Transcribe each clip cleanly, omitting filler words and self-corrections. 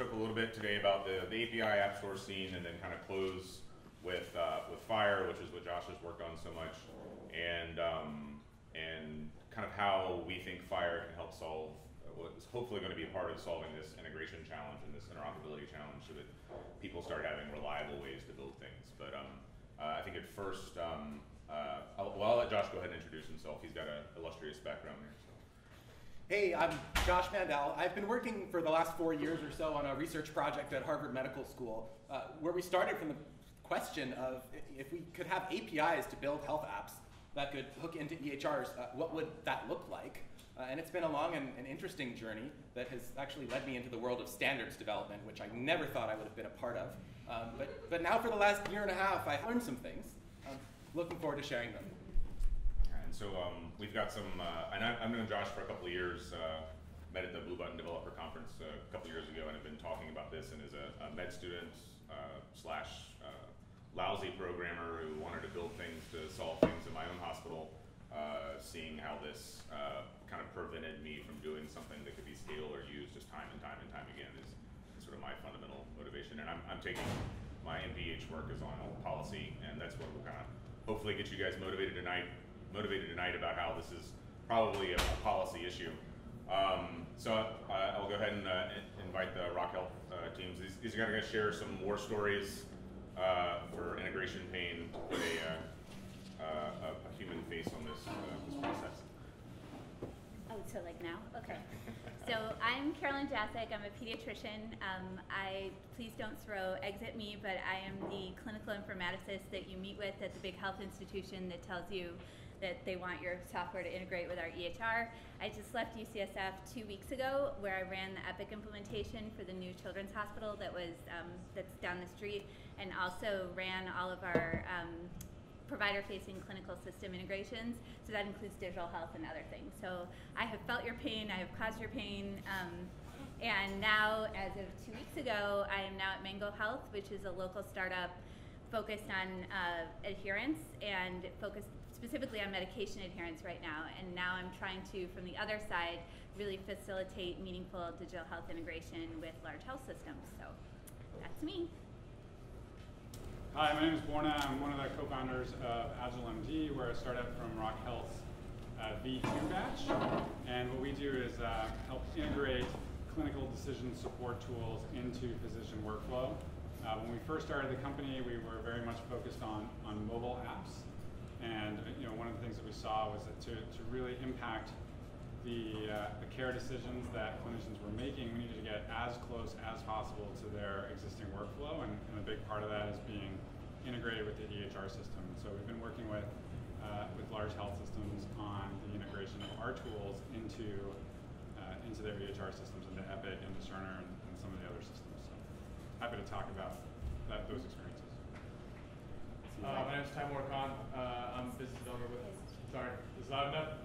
of took a little bit today about the API app store scene, and then kind of close with FHIR, which is what Josh has worked on so much, and kind of how we think FHIR can help solve what's hopefully going to be a part of solving this integration challenge and this interoperability challenge, so that people start having reliable ways to build things. But I think at first, I'll let Josh go ahead and introduce himself. He's got an illustrious background here. So. Hey, I'm Josh Mandel. I've been working for the last 4 years or so on a research project at Harvard Medical School, where we started from the question of if we could have APIs to build health apps that could hook into EHRs, what would that look like? And it's been a long and interesting journey that has actually led me into the world of standards development, which I never thought I would have been a part of. But now for the last year and a half, I learned some things. I'm looking forward to sharing them. And so we've got some, and I've known Josh for a couple of years. Met at the Blue Button Developer Conference a couple of years ago, and have been talking about this, and is a med student slash lousy programmer who wanted to build things to solve things in my own hospital. Seeing how this kind of prevented me from doing something that could be scaled or used just time and time and time again is sort of my fundamental motivation. And I'm taking my MPH work is on health policy, and that's what we'll kind of hopefully get you guys motivated tonight about how this is probably a policy issue. So I'll go ahead and invite the Rock Health teams. These are going to share some war stories for integration pain to put a human face on this process. Oh, so like now? Okay. So I'm Carolyn Jasek. I'm a pediatrician. Please don't throw eggs at me, but I am the clinical informaticist that you meet with at the big health institution that tells you that they want your software to integrate with our EHR. I just left UCSF 2 weeks ago, where I ran the Epic implementation for the new children's hospital that was that's down the street, and also ran all of our provider-facing clinical system integrations. So that includes digital health and other things. So I have felt your pain, I have caused your pain, and now, as of 2 weeks ago, I am now at Mango Health, which is a local startup focused on adherence and focused specifically on medication adherence right now. And now I'm trying to, from the other side, really facilitate meaningful digital health integration with large health systems. So that's me. Hi, my name is Borna. I'm one of the co-founders of AgileMD, where I started from Rock Health's V2 batch. And what we do is help integrate clinical decision support tools into physician workflow. When we first started the company, we were very much focused on mobile apps. And one of the things that we saw was that to really impact the care decisions that clinicians were making, we needed to get as close as possible to their existing workflow, and a big part of that is being integrated with the EHR system. So we've been working with large health systems on the integration of our tools into their EHR systems, into Epic, into Cerner, and some of the other systems. So happy to talk about those experiences. My name is Taimur Khan. I'm a business developer with. Sorry, is loud enough?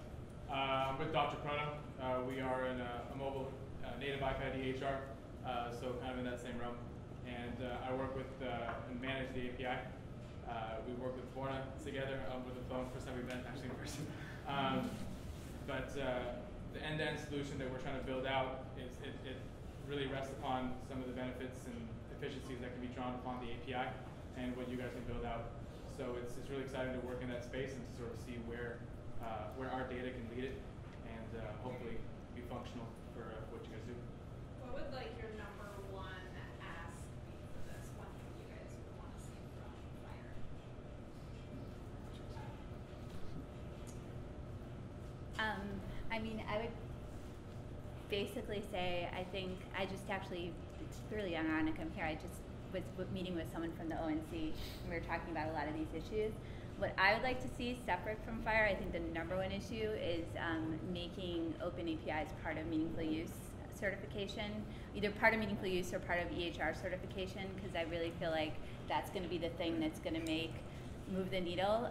I'm with Dr. Prana. We are in a mobile native iPad EHR, so kind of in that same realm. And I work with and manage the API. We work with Borna together with the phone. First time we've been actually in person. But the end-to-end solution that we're trying to build out, it really rests upon some of the benefits and efficiencies that can be drawn upon the API and what you guys can build out. So it's really exciting to work in that space and to sort of see where our data can lead it, and hopefully be functional for what you guys do. What would your number one ask be for this? One thing you guys would want to see from FHIR? I mean, I would basically say I think I just actually, it's really ironic I'm here. I just was meeting with someone from the ONC, and we were talking about a lot of these issues. What I would like to see separate from FHIR, I think the number one issue is making open APIs part of meaningful use certification, either part of meaningful use or part of EHR certification, because I really feel like that's going to be the thing that's going to move the needle.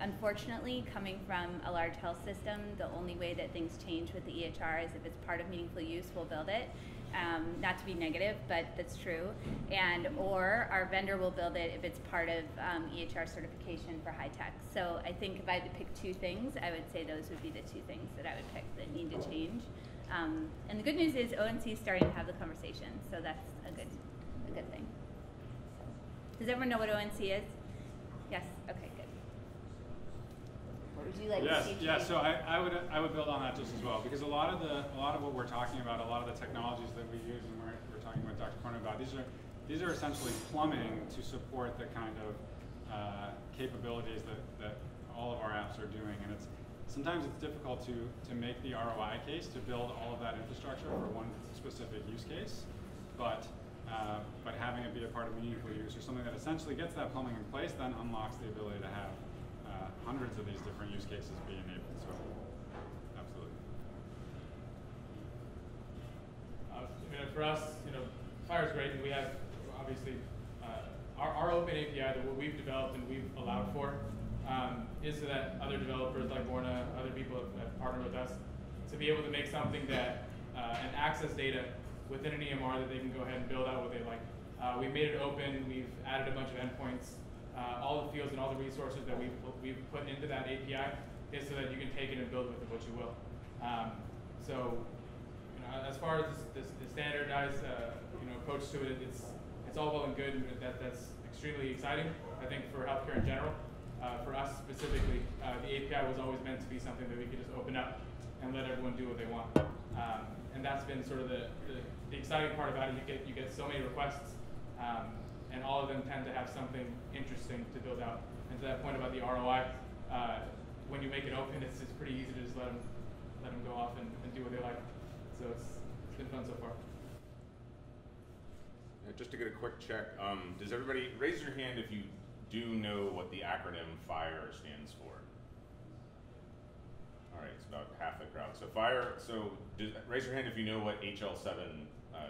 Unfortunately, coming from a large health system, the only way that things change with the EHR is if it's part of meaningful use, we'll build it. Not to be negative, but that's true. Or our vendor will build it if it's part of EHR certification for high tech. So I think if I had to pick two things, I would say those would be the two things that I would pick that need to change. And the good news is ONC is starting to have the conversation, so that's a good thing. So, does everyone know what ONC is? Yes. Okay. Good. What would you like to see? Yeah. So I would build on that just as well, because a lot of what we're talking about, a lot of the technologies that we use, and we're talking with Dr. Korn about, these are essentially plumbing to support the kind of capabilities that all of our apps are doing, and sometimes it's difficult to make the ROI case to build all of that infrastructure for one specific use case, but having it be a part of meaningful use or something that essentially gets that plumbing in place then unlocks the ability to have hundreds of these different use cases be enabled. So, absolutely. For us, FHIR is great, and we have obviously our open API that we've developed and we've allowed for. Is so that other developers like Borna, other people have partnered with us to be able to make something that and access data within an EMR that they can go ahead and build out what they like. We made it open. We've added a bunch of endpoints. All the fields and all the resources that we've put into that API is so that you can take it and build with it what you will. So, as far as the standardized approach to it, it's all well and good. And that's extremely exciting, I think, for healthcare in general. For us specifically, the API was always meant to be something that we could just open up and let everyone do what they want. And that's been sort of the exciting part about it. You get so many requests, and all of them tend to have something interesting to build out. And to that point about the ROI, when you make it open, it's pretty easy to just let them go off and do what they like. So it's been fun so far. Just to get a quick check, does everybody raise your hand if you do know what the acronym FHIR stands for? All right, it's about half the crowd. So FHIR, raise your hand if you know what HL7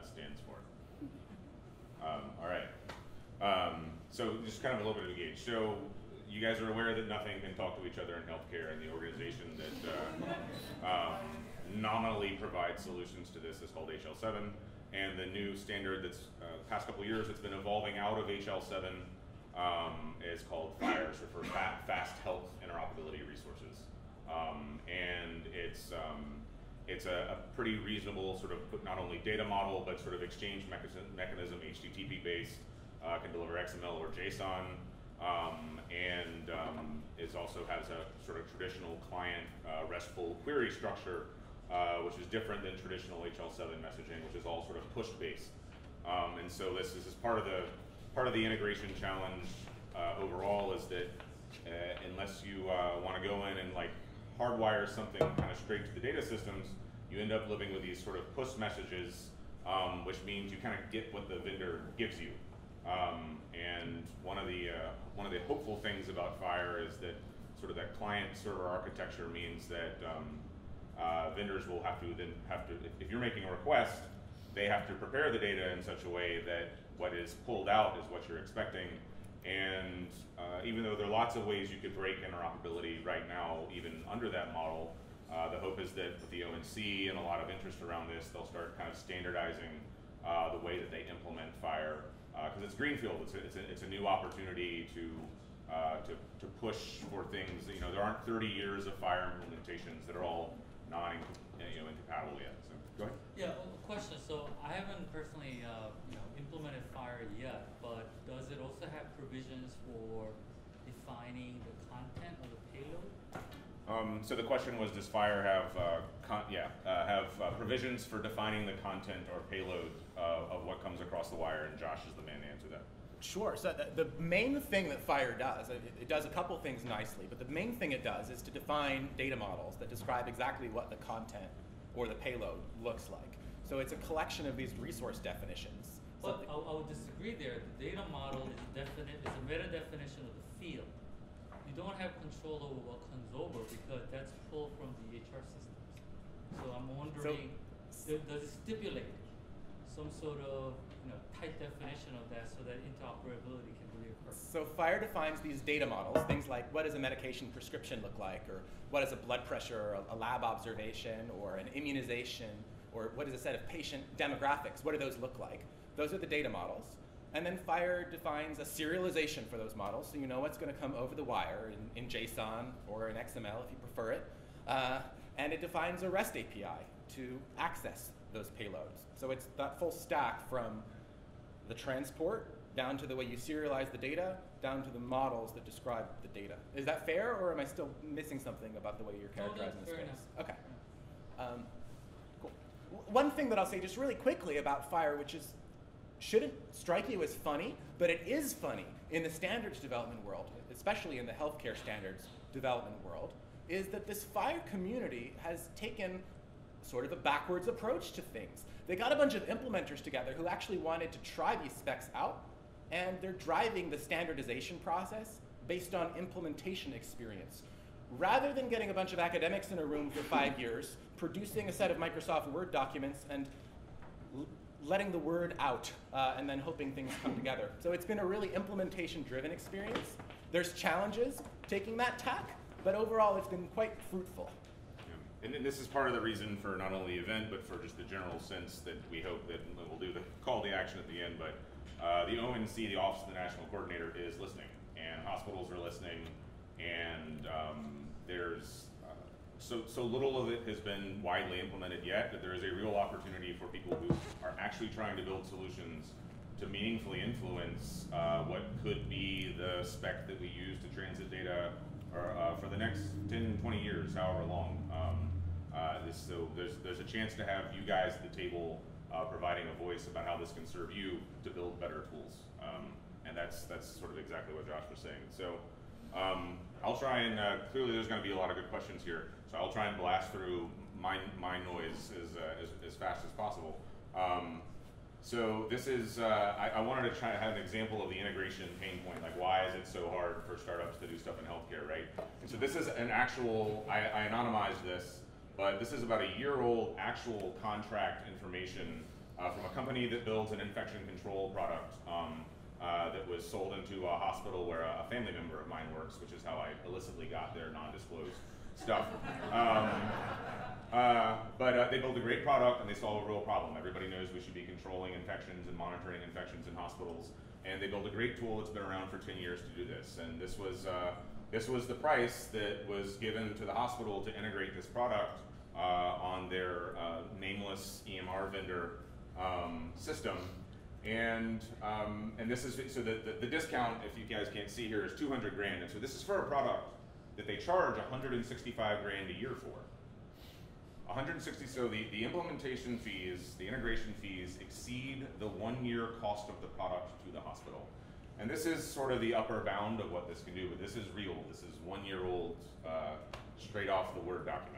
stands for. All right. So just kind of a little bit of a gauge. So you guys are aware that nothing can talk to each other in healthcare, and the organization that nominally provides solutions to this is called HL7. And the new standard that's past couple of years that's been evolving out of HL7 is called FHIR, for Fast Health Interoperability Resources, and it's a pretty reasonable sort of not only data model but sort of exchange mechanism, HTTP based, can deliver XML or JSON, and it also has a sort of traditional client RESTful query structure, which is different than traditional HL7 messaging, which is all sort of push based, and so this is part of the integration challenge overall is that unless you want to go in and like hardwire something kind of straight to the data systems, you end up living with these sort of push messages, which means you kind of get what the vendor gives you. And one of the hopeful things about FHIR is that sort of that client-server architecture means that vendors will have to, if you're making a request, they have to prepare the data in such a way that what is pulled out is what you're expecting. And even though there are lots of ways you could break interoperability right now, even under that model, the hope is that with the ONC and a lot of interest around this, they'll start kind of standardizing the way that they implement FHIR, because it's greenfield. It's a new opportunity to push for things. There aren't 30 years of FHIR implementations that are all non-incompatible yet. So go ahead. Yeah, question. So I haven't personally implemented FHIR yet, but does it also have provisions for defining the content of the payload? So the question was, does FHIR have provisions for defining the content or payload of what comes across the wire? And Josh is the man to answer that. Sure. So the main thing that FHIR does, it does a couple things nicely, but the main thing it does is to define data models that describe exactly what the content or the payload looks like. So it's a collection of these resource definitions. But I would disagree there. The data model is a meta definition of the field. You don't have control over what comes over because that's pulled from the EHR systems. So I'm wondering, does it stipulate some sort of tight definition of that so that interoperability can really occur? So FHIR defines these data models, things like what does a medication prescription look like, or what is a blood pressure, or a lab observation, or an immunization, or what is a set of patient demographics, what do those look like? Those are the data models. And then FHIR defines a serialization for those models, so you know what's going to come over the wire in JSON or in XML if you prefer it. And it defines a REST API to access those payloads. So it's that full stack from the transport down to the way you serialize the data, down to the models that describe the data. Is that fair, or am I still missing something about the way you're characterizing the space? Okay. Cool. One thing that I'll say just really quickly about FHIR, which is shouldn't strike you as funny, but it is funny in the standards development world, especially in the healthcare standards development world, is that this FHIR community has taken sort of a backwards approach to things. They got a bunch of implementers together who actually wanted to try these specs out, and they're driving the standardization process based on implementation experience. Rather than getting a bunch of academics in a room for 5 years, producing a set of Microsoft Word documents and letting the word out and then hoping things come together. So it's been a really implementation-driven experience. There's challenges taking that tack, but overall it's been quite fruitful. And then this is part of the reason for not only the event, but for just the general sense that we hope that we'll do the call to action at the end. But the ONC, the Office of the National Coordinator, is listening, and hospitals are listening, and there's so little of it has been widely implemented yet that there is a real opportunity for people who are actually trying to build solutions to meaningfully influence what could be the spec that we use to transit data for the next 10, 20 years, however long. So there's a chance to have you guys at the table providing a voice about how this can serve you to build better tools. And that's sort of exactly what Josh was saying. So I'll try and, clearly there's going to be a lot of good questions here, so I'll try and blast through my noise as fast as possible. So this is, I wanted to try to have an example of the integration pain point, like why is it so hard for startups to do stuff in healthcare, right? And so this is an actual, I anonymized this, but this is about a year-old actual contract information from a company that builds an infection control product that was sold into a hospital where a family member of mine works, which is how I illicitly got their non-disclosed stuff. But they built a great product and they solve a real problem. Everybody knows we should be controlling infections and monitoring infections in hospitals. And they built a great tool that's been around for 10 years to do this. And this was the price that was given to the hospital to integrate this product on their nameless EMR vendor system. And this is, so the discount, if you guys can't see here, is 200 grand. And so this is for a product that they charge 165 grand a year for. 160, so the implementation fees, the integration fees exceed the one-year cost of the product to the hospital. And this is sort of the upper bound of what this can do, but this is real. This is one-year-old, straight off the Word document.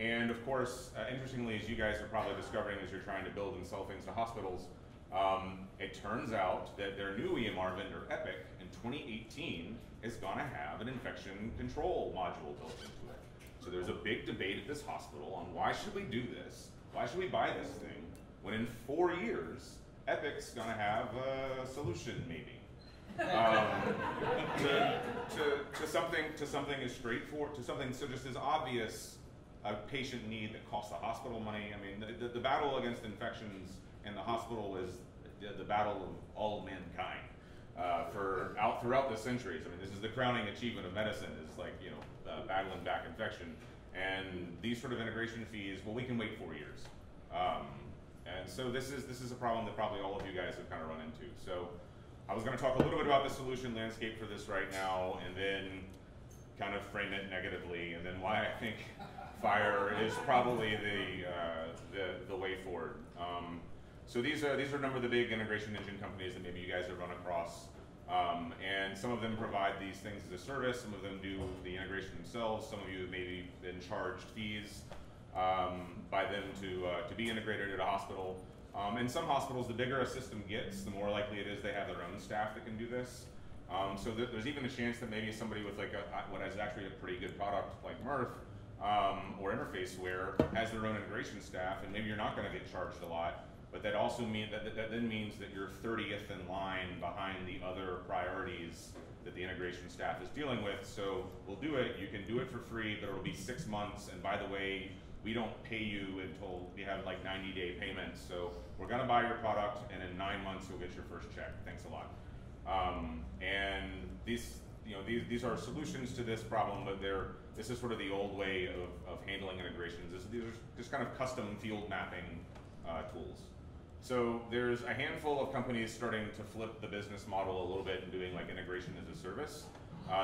And of course, interestingly, as you guys are probably discovering as you're trying to build and sell things to hospitals, it turns out that their new EMR vendor, Epic, in 2018, is going to have an infection control module built into it. So there's a big debate at this hospital on why should we do this? Why should we buy this thing when in 4 years, Epic's going to have a solution maybe to something as straightforward, to something so just as obvious a patient need that costs the hospital money. I mean, the battle against infections in the hospital is the battle of all mankind throughout the centuries. I mean, this is the crowning achievement of medicine, is like, you know, battling back infection. And these sort of integration fees, well, we can wait 4 years. And so this is a problem that probably all of you guys have kind of run into. So I was going to talk a little bit about the solution landscape for this right now, and then kind of frame it negatively, and then why I think FHIR is probably the way forward. So these are a number of the big integration engine companies that maybe you guys have run across, and some of them provide these things as a service. Some of them do the integration themselves. Some of you have maybe been charged fees by them to be integrated at a hospital. In some hospitals, the bigger a system gets, the more likely it is they have their own staff that can do this. So there's even a chance that maybe somebody with like what is actually a pretty good product like Mirth or Interfaceware has their own integration staff, and maybe you're not going to get charged a lot. But that also means that then means that you're 30th in line behind the other priorities that the integration staff is dealing with. So we'll do it. You can do it for free, but it'll be 6 months. And by the way, we don't pay you until we have like 90-day payments. So we're going to buy your product, and in 9 months you'll get your first check. Thanks a lot. And these are solutions to this problem, but they're This is sort of the old way of handling integrations. These are just kind of custom field mapping tools. So there's a handful of companies starting to flip the business model a little bit and doing like integration as a service.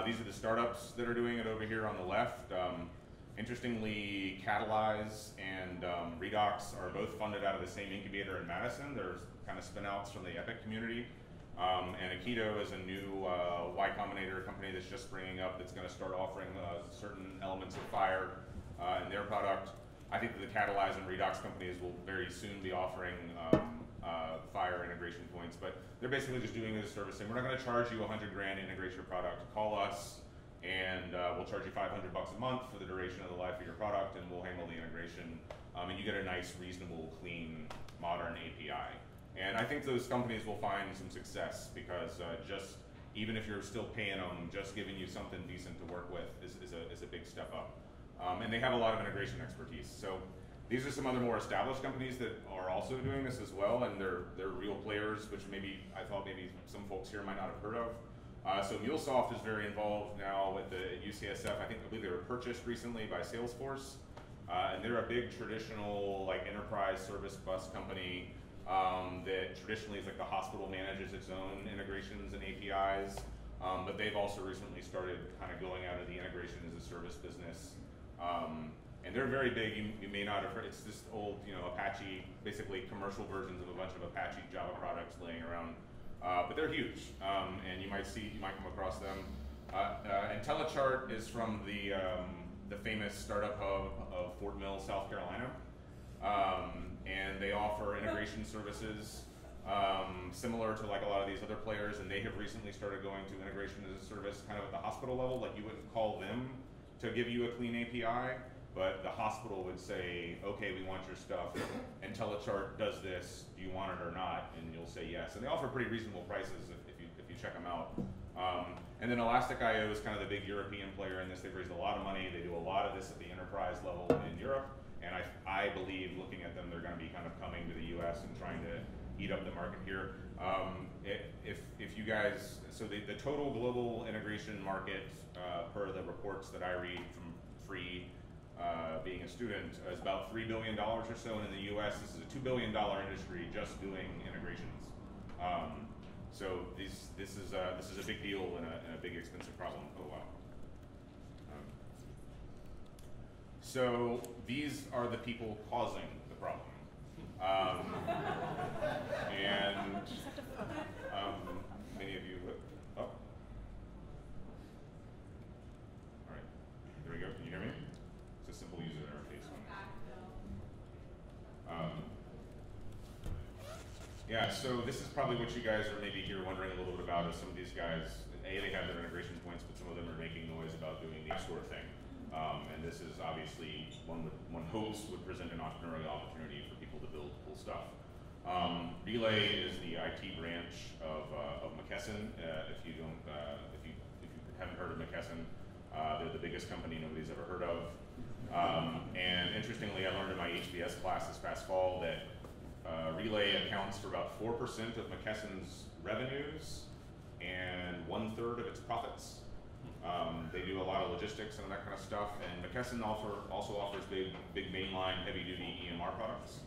These are the startups that are doing it over here on the left. Interestingly, Catalyze and Redox are both funded out of the same incubator in Madison. They're kind of spin-outs from the Epic community. And Akito is a new Y Combinator company that's just springing up that's going to start offering certain elements of FHIR in their product. I think that the Catalyze and Redox companies will very soon be offering FHIR integration points, but they're basically just doing it as a service. And we're not going to charge you 100 grand to integrate your product. Call us, and we'll charge you 500 bucks a month for the duration of the life of your product, and we'll handle the integration. And you get a nice, reasonable, clean, modern API. And I think those companies will find some success because just even if you're still paying them, just giving you something decent to work with is a big step up. And they have a lot of integration expertise. So these are some other more established companies that are also doing this as well, and they're real players, which maybe I thought maybe some folks here might not have heard of. So MuleSoft is very involved now with the UCSF. I believe they were purchased recently by Salesforce, and they're a big traditional like enterprise service bus company. That traditionally is like the hospital manages its own integrations and APIs, but they've also recently started kind of going out of the integration as a service business. And they're very big. You may not have heard, it's just old, you know, Apache, basically commercial versions of a bunch of Apache Java products laying around, but they're huge. And you might come across them. IntelliChart is from the famous startup hub of Fort Mill, South Carolina. And they offer integration services similar to like a lot of these other players, and they have recently started going to integration as a service kind of at the hospital level. Like you wouldn't call them to give you a clean API, but the hospital would say, okay, we want your stuff, IntelliChart does this, do you want it or not? And you'll say yes. And they offer pretty reasonable prices if you check them out. And then Elastic.io is kind of the big European player in this. They've raised a lot of money. They do a lot of this at the enterprise level in Europe. And I believe, looking at them, they're going to be kind of coming to the U.S. and trying to eat up the market here. If you guys, so the total global integration market per the reports that I read from free being a student is about $3 billion or so. And in the U.S., this is a $2 billion industry just doing integrations. So this is a big deal and a big expensive problem for a while. So these are the people causing the problem, and many of you. Oh, all right, there we go. Can you hear me? It's a simple user interface. Yeah. So this is probably what you guys are maybe here wondering a little bit about. Is some of these guys, they have their integration points, but some of them are making noise about doing the sort of thing. And this is obviously one hopes would present an entrepreneurial opportunity for people to build cool stuff. Relay is the IT branch of McKesson. If you haven't heard of McKesson, they're the biggest company nobody's ever heard of. And interestingly, I learned in my HBS class this past fall that Relay accounts for about 4% of McKesson's revenues and 1/3 of its profits. They do a lot of logistics and that kind of stuff, and McKesson also offers big mainline heavy-duty EMR products.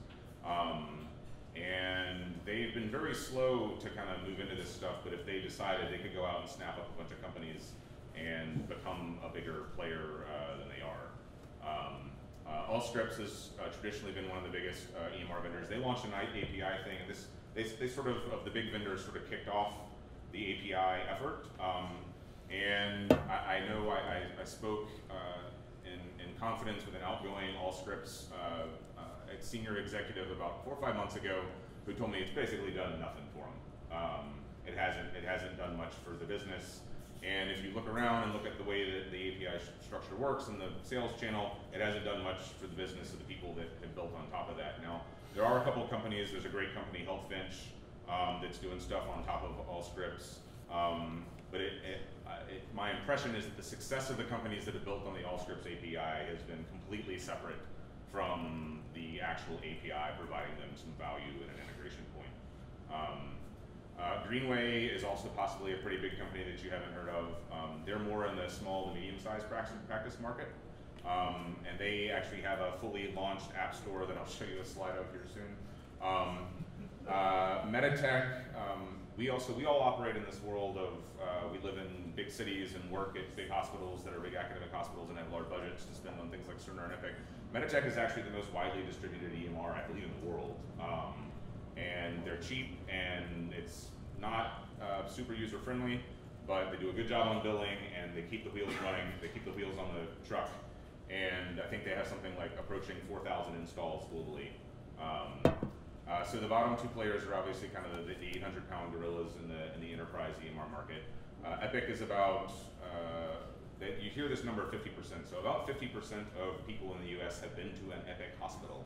And they've been very slow to kind of move into this stuff, but if they decided, they could go out and snap up a bunch of companies and become a bigger player than they are. Allscripts has traditionally been one of the biggest EMR vendors. They launched an API thing, and they sort of the big vendors sort of kicked off the API effort. And I know I spoke in confidence with an outgoing Allscripts senior executive about 4 or 5 months ago, who told me it's basically done nothing for them. It hasn't done much for the business. And if you look around and look at the way that the API structure works and the sales channel, it hasn't done much for the business of the people that have built on top of that. Now there are a couple of companies. There's a great company, HealthKit, that's doing stuff on top of Allscripts. But my impression is that the success of the companies that have built on the Allscripts API has been completely separate from the actual API providing them some value and an integration point. Greenway is also possibly a pretty big company that you haven't heard of. They're more in the small to medium-sized practice market. And they actually have a fully launched app store that I'll show you a slide of here soon. Meditech, we all operate in this world of, we live in big cities and work at big hospitals that are big academic hospitals and have large budgets to spend on things like Cerner and Epic. Meditech is actually the most widely distributed EMR, I believe, in the world. And they're cheap, and it's not super user friendly, but they do a good job on billing, and they keep the wheels running, they keep the wheels on the truck. And I think they have something like approaching 4,000 installs globally. So the bottom two players are obviously kind of the 800-pound gorillas in the enterprise EMR market. Epic is about, that you hear this number 50%. So about 50% of people in the US have been to an Epic hospital.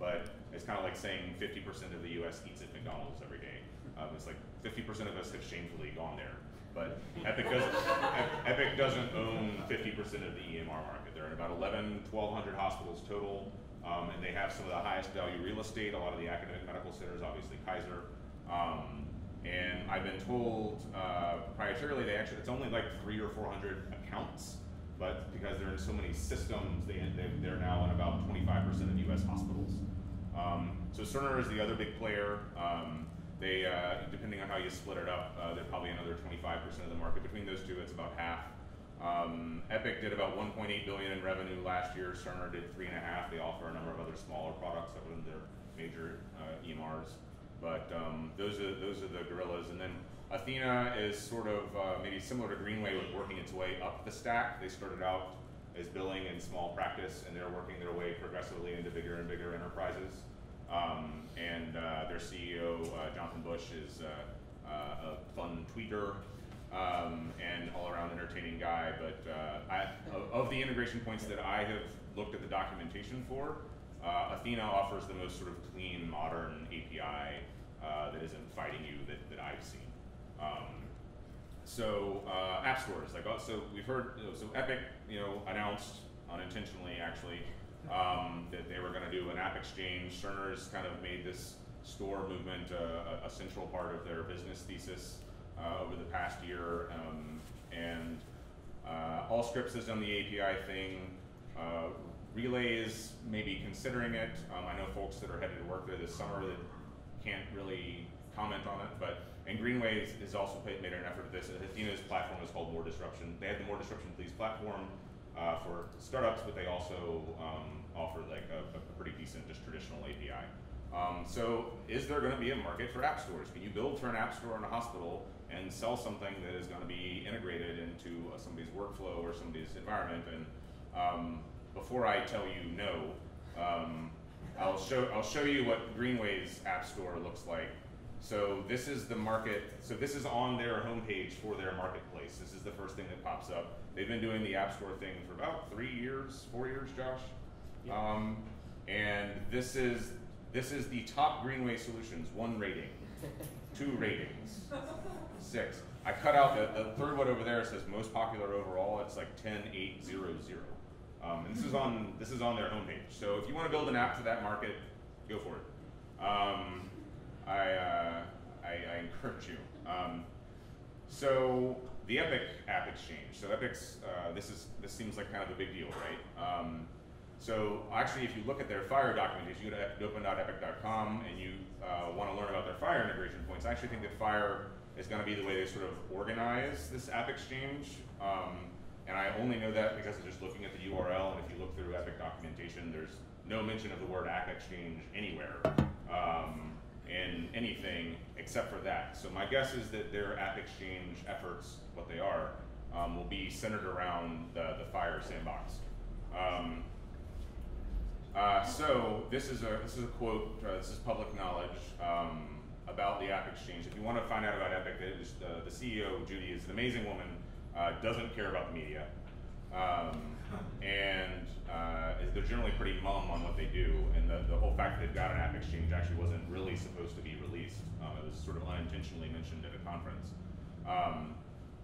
But it's kind of like saying 50% of the US eats at McDonald's every day. It's like 50% of us have shamefully gone there. But Epic doesn't own 50% of the EMR market. They're in about 1,200 hospitals total. And they have some of the highest value real estate, a lot of the academic medical centers, obviously Kaiser. And I've been told proprietarily, they actually, it's only like 300 or 400 accounts, but because they're in so many systems, they're now in about 25% of US hospitals. So Cerner is the other big player. They, depending on how you split it up, they're probably another 25% of the market. Between those two, it's about half. Epic did about $1.8 billion in revenue last year. Cerner did 3.5. They offer a number of other smaller products other than their major EMRs. But those are the gorillas. And then Athena is sort of maybe similar to Greenway, with working its way up the stack. They started out as billing in small practice, and they're working their way progressively into bigger and bigger enterprises. And their CEO, Jonathan Bush, is a fun tweeter. And all-around entertaining guy, but of the integration points that I have looked at the documentation for, Athena offers the most sort of clean, modern API that isn't fighting you that I've seen. So app stores, like so we've heard, so Epic, announced unintentionally actually that they were going to do an app exchange. Cerner's kind of made this store movement a central part of their business thesis. Over the past year, and Allscripts has done the API thing. Relay is maybe considering it. I know folks that are headed to work there this summer that can't really comment on it, and Greenway has also made an effort at this. Athena's platform is called More Disruption. They have the More Disruption Please platform for startups, but they also offer like a pretty decent, just traditional API. So is there going to be a market for app stores? Can you build for an app store in a hospital and sell something that is going to be integrated into somebody's workflow or somebody's environment? And before I tell you no, I'll show you what Greenway's app store looks like. So this is the market. So this is on their homepage for their marketplace. This is the first thing that pops up. They've been doing the app store thing for about 3 years, 4 years, Josh. Yeah. And this is the top Greenway solutions. 1 rating. 2 ratings. 6. I cut out the third one over there. It says most popular overall. It's like 10, 8, 0, 0. And this is on their homepage. So if you want to build an app to that market, go for it. I encourage you. So the Epic App Exchange. So Epic's this seems like kind of a big deal, right? So actually, if you look at their FHIR documentation, you go to open.epic.com and you want to learn about their FHIR integration points. I actually think that FHIR is going to be the way they sort of organize this app exchange. And I only know that because of just looking at the URL, and if you look through Epic documentation, there's no mention of the word app exchange anywhere in anything except for that. So my guess is that their app exchange efforts, what they are, will be centered around the FHIR sandbox. So this is a quote. This is public knowledge about the App Exchange. If you want to find out about Epic, the CEO Judy is an amazing woman. Doesn't care about the media, and they're generally pretty mum on what they do. And the whole fact that they've got an App Exchange actually wasn't really supposed to be released. It was sort of unintentionally mentioned at a conference.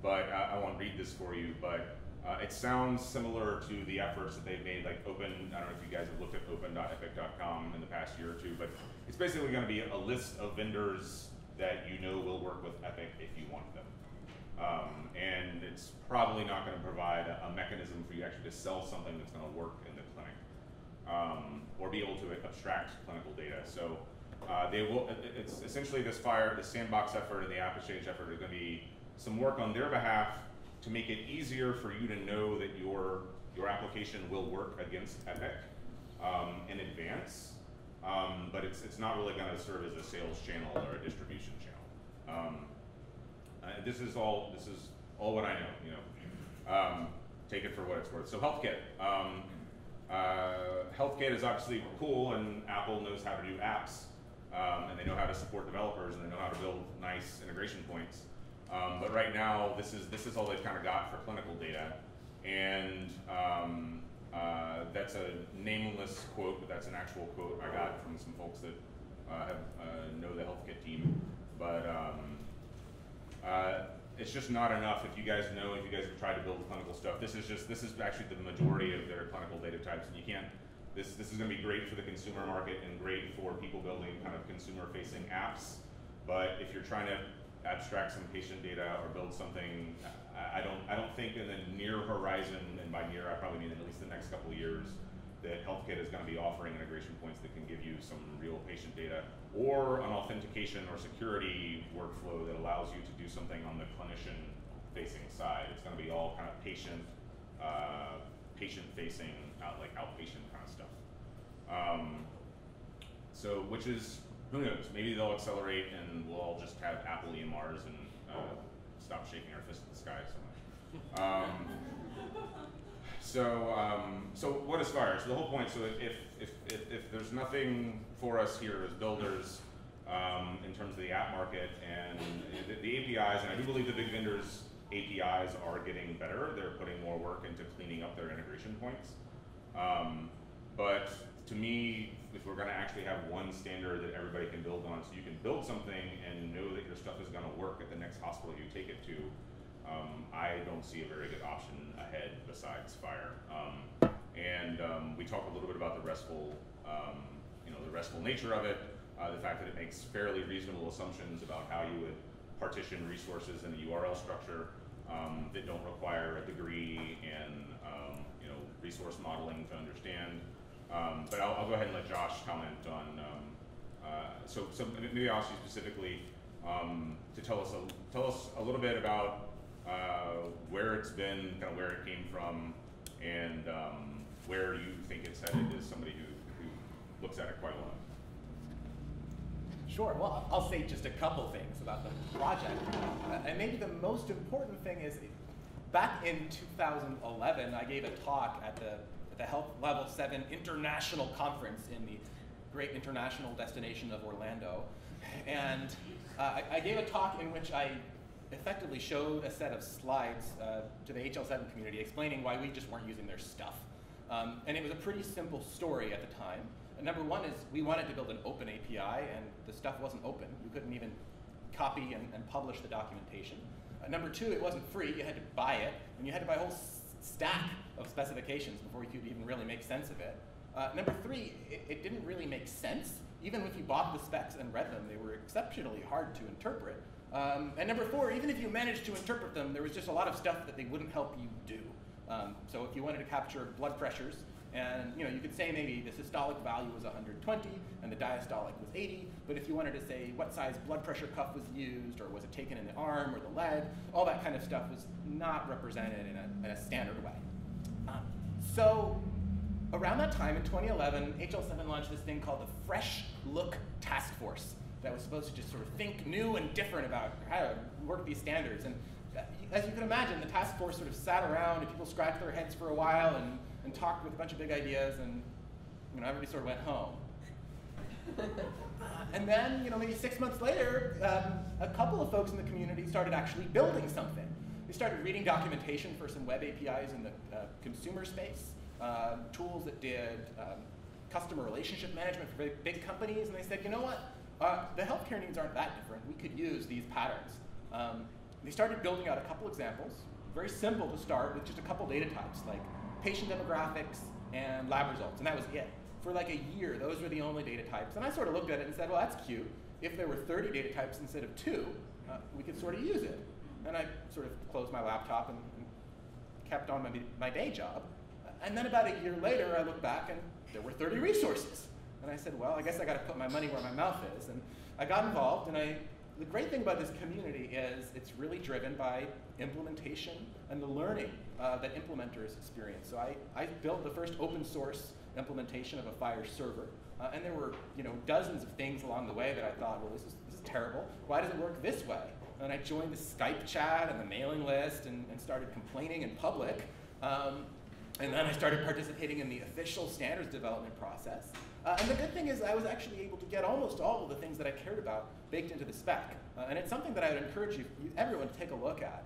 But I won't read this for you. But it sounds similar to the efforts that they've made, like Open. I don't know if you guys have looked at open.epic.com in the past year or two, but it's basically going to be a list of vendors that you know will work with Epic if you want them. And it's probably not going to provide a mechanism for you actually to sell something that's going to work in the clinic, or be able to abstract clinical data. So they will. It's essentially this FHIR, the sandbox effort, and the AppExchange effort are going to be some work on their behalf to make it easier for you to know that your application will work against Epic in advance. But it's not really going to serve as a sales channel or a distribution channel. This is all what I know. You know, take it for what it's worth. So HealthKit, HealthKit is obviously cool, and Apple knows how to do apps, and they know how to support developers, and they know how to build nice integration points. But right now, this is all they've kind of got for clinical data, and that's a nameless quote, but that's an actual quote I got from some folks that know the HealthKit team. But it's just not enough. If you guys know, if you guys have tried to build clinical stuff, this is actually the majority of their clinical data types, and you can't. This is going to be great for the consumer market and great for people building kind of consumer-facing apps. But if you're trying to abstract some patient data or build something, I don't think in the near horizon, and by near I probably mean at least the next couple of years, that HealthKit is going to be offering integration points that can give you some real patient data or an authentication or security workflow that allows you to do something on the clinician-facing side. It's going to be all kind of patient-facing, like outpatient kind of stuff. So, which is, who knows? Maybe they'll accelerate, and we'll all just have Apple EMRs and stop shaking our fist in the sky so much. So what is FHIR? So the whole point. So if there's nothing for us here as builders in terms of the app market and the APIs, and I do believe the big vendors' APIs are getting better. They're putting more work into cleaning up their integration points. But to me, if we're going to actually have one standard that everybody can build on, so you can build something and know that your stuff is going to work at the next hospital you take it to, I don't see a very good option ahead besides FHIR. We talked a little bit about the RESTful, the RESTful nature of it, the fact that it makes fairly reasonable assumptions about how you would partition resources in a URL structure that don't require a degree and resource modeling to understand. But I'll go ahead and let Josh comment on. So maybe I'll ask you specifically to tell us a little bit about where it's been, kind of where it came from, and where you think it's headed as somebody who looks at it quite well. Sure. Well, I'll say just a couple things about the project, and maybe the most important thing is, back in 2011, I gave a talk at the Health Level 7 International Conference in the great international destination of Orlando. And I gave a talk in which I effectively showed a set of slides to the HL7 community explaining why we just weren't using their stuff. And it was a pretty simple story at the time. And number one is we wanted to build an open API, and the stuff wasn't open. You couldn't even copy and publish the documentation. Number two, it wasn't free. You had to buy it, and you had to buy a whole stack of specifications before you could even really make sense of it. Number three, it didn't really make sense. Even if you bought the specs and read them, they were exceptionally hard to interpret. And number four, even if you managed to interpret them, there was just a lot of stuff that they wouldn't help you do. So if you wanted to capture blood pressures, and you could say maybe the systolic value was 120 and the diastolic was 80, but if you wanted to say what size blood pressure cuff was used, or was it taken in the arm or the leg, all that kind of stuff was not represented in a standard way. So around that time in 2011, HL7 launched this thing called the Fresh Look Task Force that was supposed to just sort of think new and different about how to work these standards. And as you can imagine, the task force sort of sat around and people scratched their heads for a while and talked with a bunch of big ideas, and everybody sort of went home. And then maybe 6 months later, a couple of folks in the community started actually building something. They started reading documentation for some web APIs in the consumer space, tools that did customer relationship management for very big companies, and they said, you know what, the healthcare needs aren't that different. We could use these patterns. They started building out a couple examples, very simple to start with, just a couple data types like patient demographics and lab results, and that was it. For like a year, those were the only data types, and I sort of looked at it and said, well, that's cute. if there were 30 data types instead of 2, we could sort of use it. And I sort of closed my laptop and kept on my day job. And then about a year later, I looked back and there were 30 resources. And I said, well, I guess I got to put my money where my mouth is. And I got involved, and the great thing about this community is it's really driven by implementation and the learning that implementers experience. So I built the first open source implementation of a FHIR server. And there were dozens of things along the way that I thought, well, this is terrible. Why does it work this way? And I joined the Skype chat and the mailing list and started complaining in public. And then I started participating in the official standards development process. And the good thing is I was actually able to get almost all of the things that I cared about baked into the spec. And it's something that I would encourage everyone to take a look at.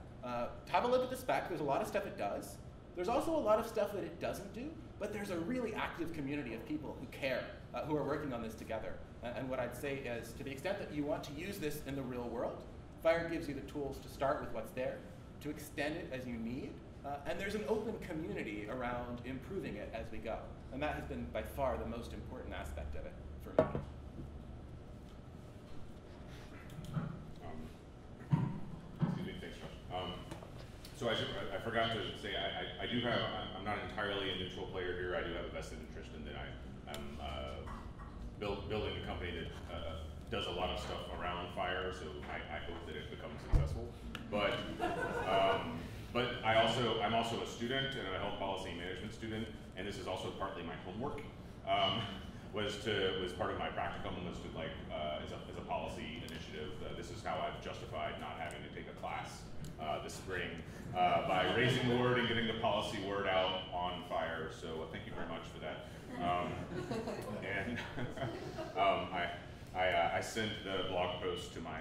Have a look at the spec. There's a lot of stuff it does. There's also a lot of stuff that it doesn't do, but there's a really active community of people who care, who are working on this together. And what I'd say is, to the extent that you want to use this in the real world, FHIR gives you the tools to start with what's there, to extend it as you need, and there's an open community around improving it as we go. And that has been by far the most important aspect of it for me. Excuse me, thanks, Josh. So I forgot to say, I do have, I'm not entirely a neutral player here. I do have a vested interest in that. I'm building a company that does a lot of stuff around FHIR, so I hope that it becomes successful. But I'm also a student and a health policy management student, and this is also partly my homework. Was part of my practicum was to as a policy initiative. This is how I've justified not having to take a class this spring by raising the word and getting the policy word out on FHIR. So thank you very much for that. And I sent the blog post to my,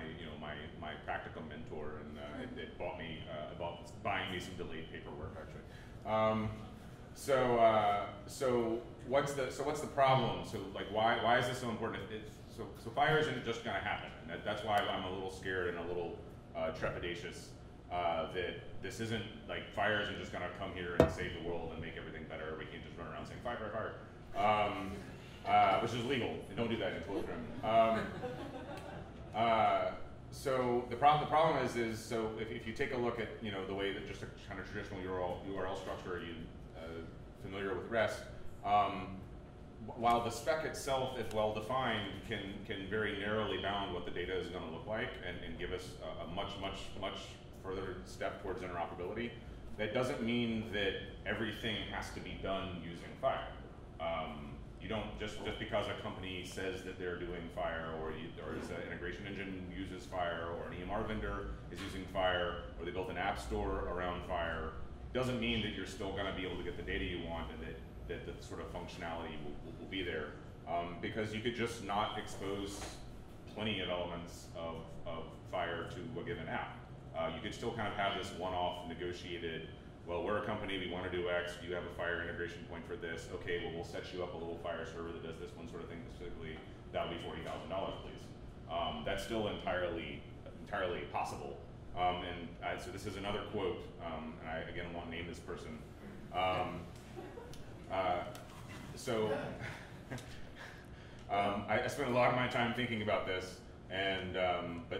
my practicum mentor, and it bought me, buying me some delayed paperwork actually. So what's the problem? So why is this so important? So FHIR isn't just going to happen, and that's why I'm a little scared and a little trepidatious that this isn't FHIR isn't just going to come here and save the world and make everything better. We can't just run around saying FHIR, FHIR. Which is legal. Don't do that in closed room. So the problem is so if you take a look at the way that just a kind of traditional URL structure, you familiar with REST. While the spec itself, if well defined, can very narrowly bound what the data is going to look like and give us a much further step towards interoperability. That doesn't mean that everything has to be done using FHIR. You don't just because a company says that they're doing FHIR, or is an integration engine uses FHIR, or an EMR vendor is using FHIR, or they built an app store around FHIR, doesn't mean that you're still going to be able to get the data you want and that the sort of functionality will be there, because you could just not expose plenty of elements of FHIR to a given app. You could still kind of have this one-off negotiated. Well, we're a company, we want to do X, do you have a FHIR integration point for this? Okay, well, we'll set you up a little FHIR server that does this one sort of thing specifically. That'll be $40,000, please. That's still entirely possible. So this is another quote, and I, again, won't name this person. I spent a lot of my time thinking about this, and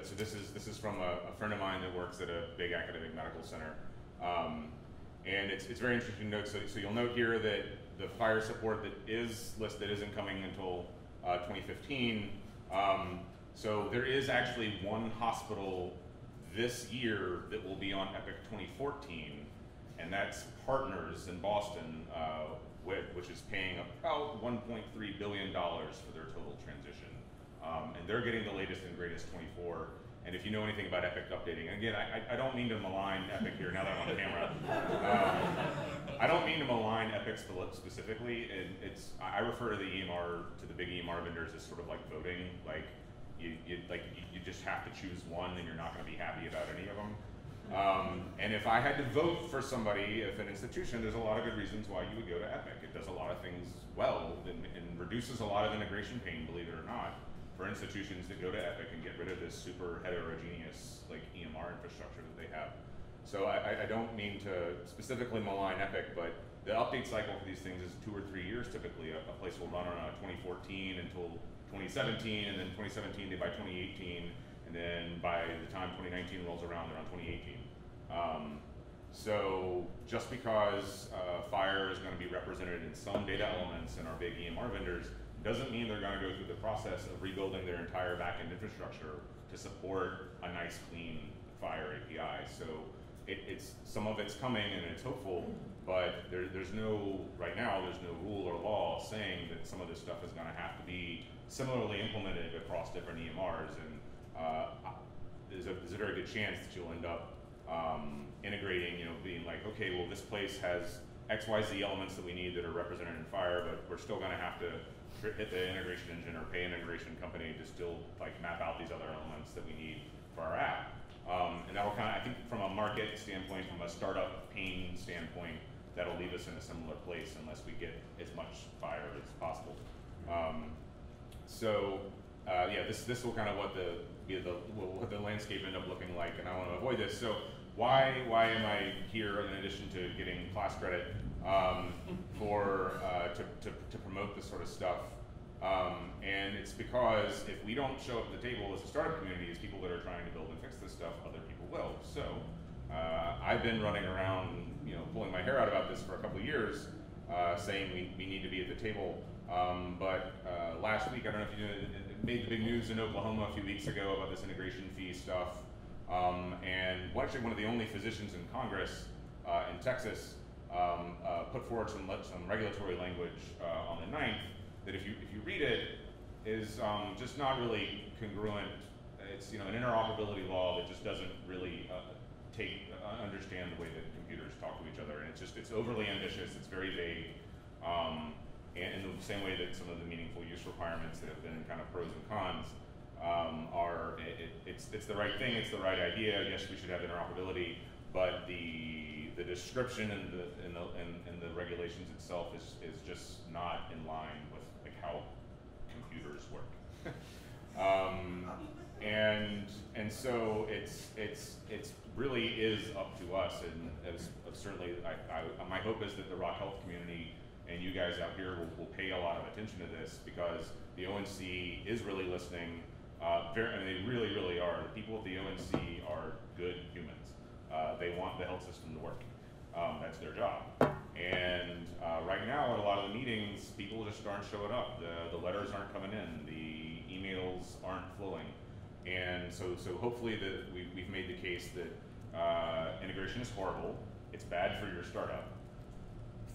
so this is from a friend of mine that works at a big academic medical center. And it's very interesting to note, so you'll note here that the FHIR support that is listed isn't coming until 2015. So there is actually one hospital this year that will be on Epic 2014, and that's Partners in Boston, which is paying about $1.3 billion for their total transition. And they're getting the latest and greatest 24. And if you know anything about Epic updating, and again, I don't mean to malign Epic here now that I'm on camera. I don't mean to malign Epic specifically. I refer to the big EMR vendors as sort of like voting. You just have to choose one, and you're not going to be happy about any of them. And if I had to vote for somebody, if an institution, there's a lot of good reasons why you would go to Epic. It does a lot of things well and reduces a lot of integration pain, believe it or not, for institutions that go to Epic and get rid of this super heterogeneous EMR infrastructure that they have. So I don't mean to specifically malign Epic, but the update cycle for these things is 2 or 3 years typically. A place will run on 2014 until 2017, and then 2017 they buy 2018, and then by the time 2019 rolls around, they're on 2018. So just because FHIR is going to be represented in some data elements in our big EMR vendors doesn't mean they're going to go through the process of rebuilding their entire backend infrastructure to support a nice, clean FHIR API. So it's some of it's coming and it's hopeful, but there's no, right now, there's no rule or law saying that some of this stuff is going to have to be similarly implemented across different EMRs. And there's a very good chance that you'll end up integrating, you know, being like, okay, well, this place has XYZ elements that we need that are represented in FHIR, but we're still going to have to hit the integration engine or pay an integration company to still like map out these other elements that we need for our app. And that'll kind of, I think, from a market standpoint, from a startup pain standpoint, that'll leave us in a similar place unless we get as much FHIR as possible. Yeah, this will kind of what the landscape end up looking like, and I want to avoid this. So why am I here in addition to getting class credit to promote this sort of stuff? And it's because if we don't show up at the table as a startup community, as people that are trying to build and fix this stuff, other people will. So I've been running around, you know, pulling my hair out about this for a couple of years, saying we need to be at the table. But last week, I don't know if you knew, it made the big news in Oklahoma a few weeks ago about this integration fee stuff. And actually one of the only physicians in Congress in Texas put forward some regulatory language on the 9th. That if you read it, is just not really congruent. It's, you know, an interoperability law that just doesn't really understand the way that computers talk to each other, and it's overly ambitious. It's very vague, and in the same way that some of the meaningful use requirements that have been kind of pros and cons are. It's the right thing. It's the right idea. Yes, we should have interoperability, but the description and the regulations itself is just not in line with how computers work, and so it's really is up to us, and as certainly my hope is that the Rock Health community and you guys out here will pay a lot of attention to this, because the ONC is really listening. I mean, they really are. The people at the ONC are good humans. They want the health system to work. That's their job. And right now, at a lot of the meetings, people just aren't showing up. The letters aren't coming in. The emails aren't flowing. And so hopefully we've made the case that integration is horrible. It's bad for your startup.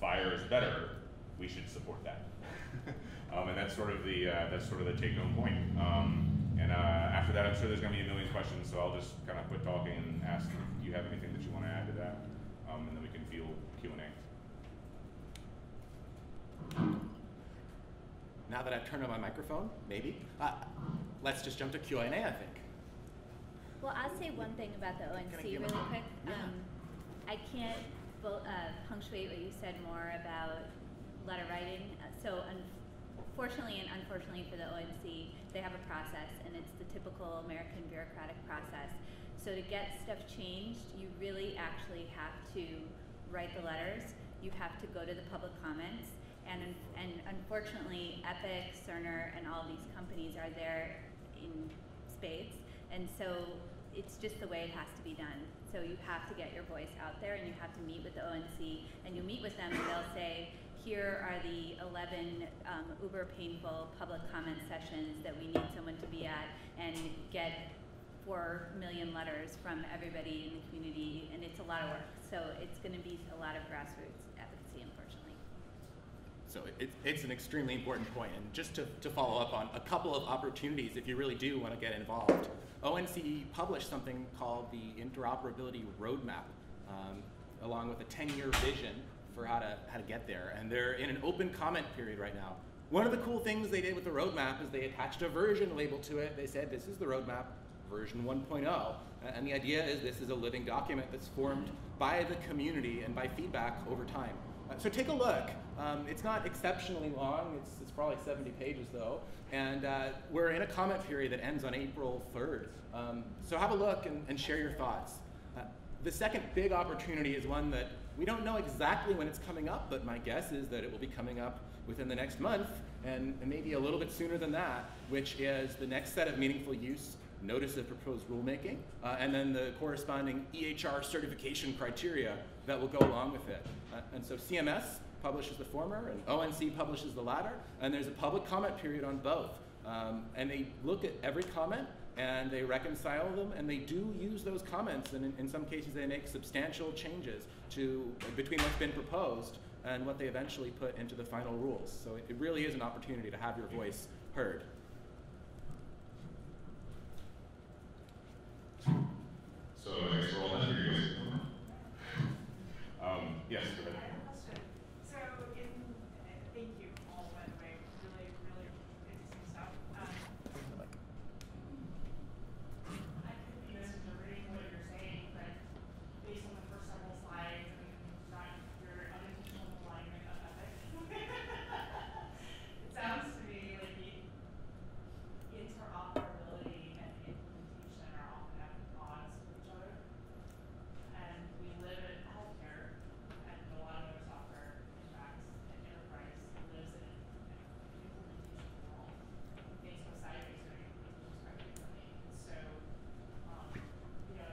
FHIR is better. We should support that. And that's sort of the take-home point. And after that, I'm sure there's going to be a million questions. So I'll just kind of quit talking and ask if you have anything that you want to add to that, and then we can field Q&A. Now that I've turned on my microphone, maybe, let's just jump to Q&A, I think. Well, I'll say one thing about the ONC really quick. Yeah. I can't punctuate what you said more about letter writing. So fortunately and unfortunately for the ONC, they have a process, and it's the typical American bureaucratic process. So to get stuff changed, you really actually have to write the letters. You have to go to the public comments. And unfortunately, Epic, Cerner, and all these companies are there in spades. And so it's just the way it has to be done. So you have to get your voice out there, and you have to meet with the ONC. And you meet with them, and they'll say, here are the 11 uber painful public comment sessions that we need someone to be at, and get 4 million letters from everybody in the community. And it's a lot of work. So it's going to be a lot of grassroots advocacy, unfortunately. So it's an extremely important point. And just to follow up on a couple of opportunities, if you really do want to get involved, ONC published something called the Interoperability Roadmap, along with a 10-year vision for how to get there. And they're in an open comment period right now. One of the cool things they did with the roadmap is they attached a version label to it. They said, this is the roadmap, version 1.0. And the idea is this is a living document that's formed by the community and by feedback over time. So take a look. It's not exceptionally long. It's probably 70 pages, though. And we're in a comment period that ends on April 3rd. So have a look and share your thoughts. The second big opportunity is one that we don't know exactly when it's coming up, but my guess is that it will be coming up within the next month, and maybe a little bit sooner than that, which is the next set of meaningful use notice of proposed rulemaking, and then the corresponding EHR certification criteria that will go along with it. And so CMS publishes the former, and ONC publishes the latter, and there's a public comment period on both. And they look at every comment, and they reconcile them, and they do use those comments, and in some cases they make substantial changes to between what's been proposed and what they eventually put into the final rules. So it really is an opportunity to have your voice heard. So thanks for all that. Yes. So in, thank you all, by the way, really, really interesting stuff. I could be misinterpreting what you're saying, but based on the first several slides, and not your unintentional alignment of Epic, it sounds to me like interoperability and implementation are often at odds with each other. And we live in healthcare, and a lot of other software contracts and enterprise lives in an implementation world. Things go sideways or anything describing something. So, you know,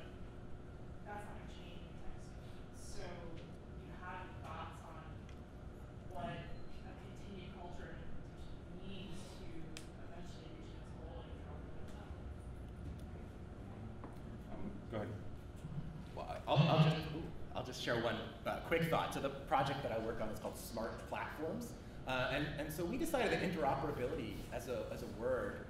that's not going to change anytime soon. So, you have thoughts on what a continued culture and implementation means to eventually reach its goal and go ahead. Well, I'll just share one quick thought. So the project that I work on is called Smart Platforms. And so we decided that interoperability as a word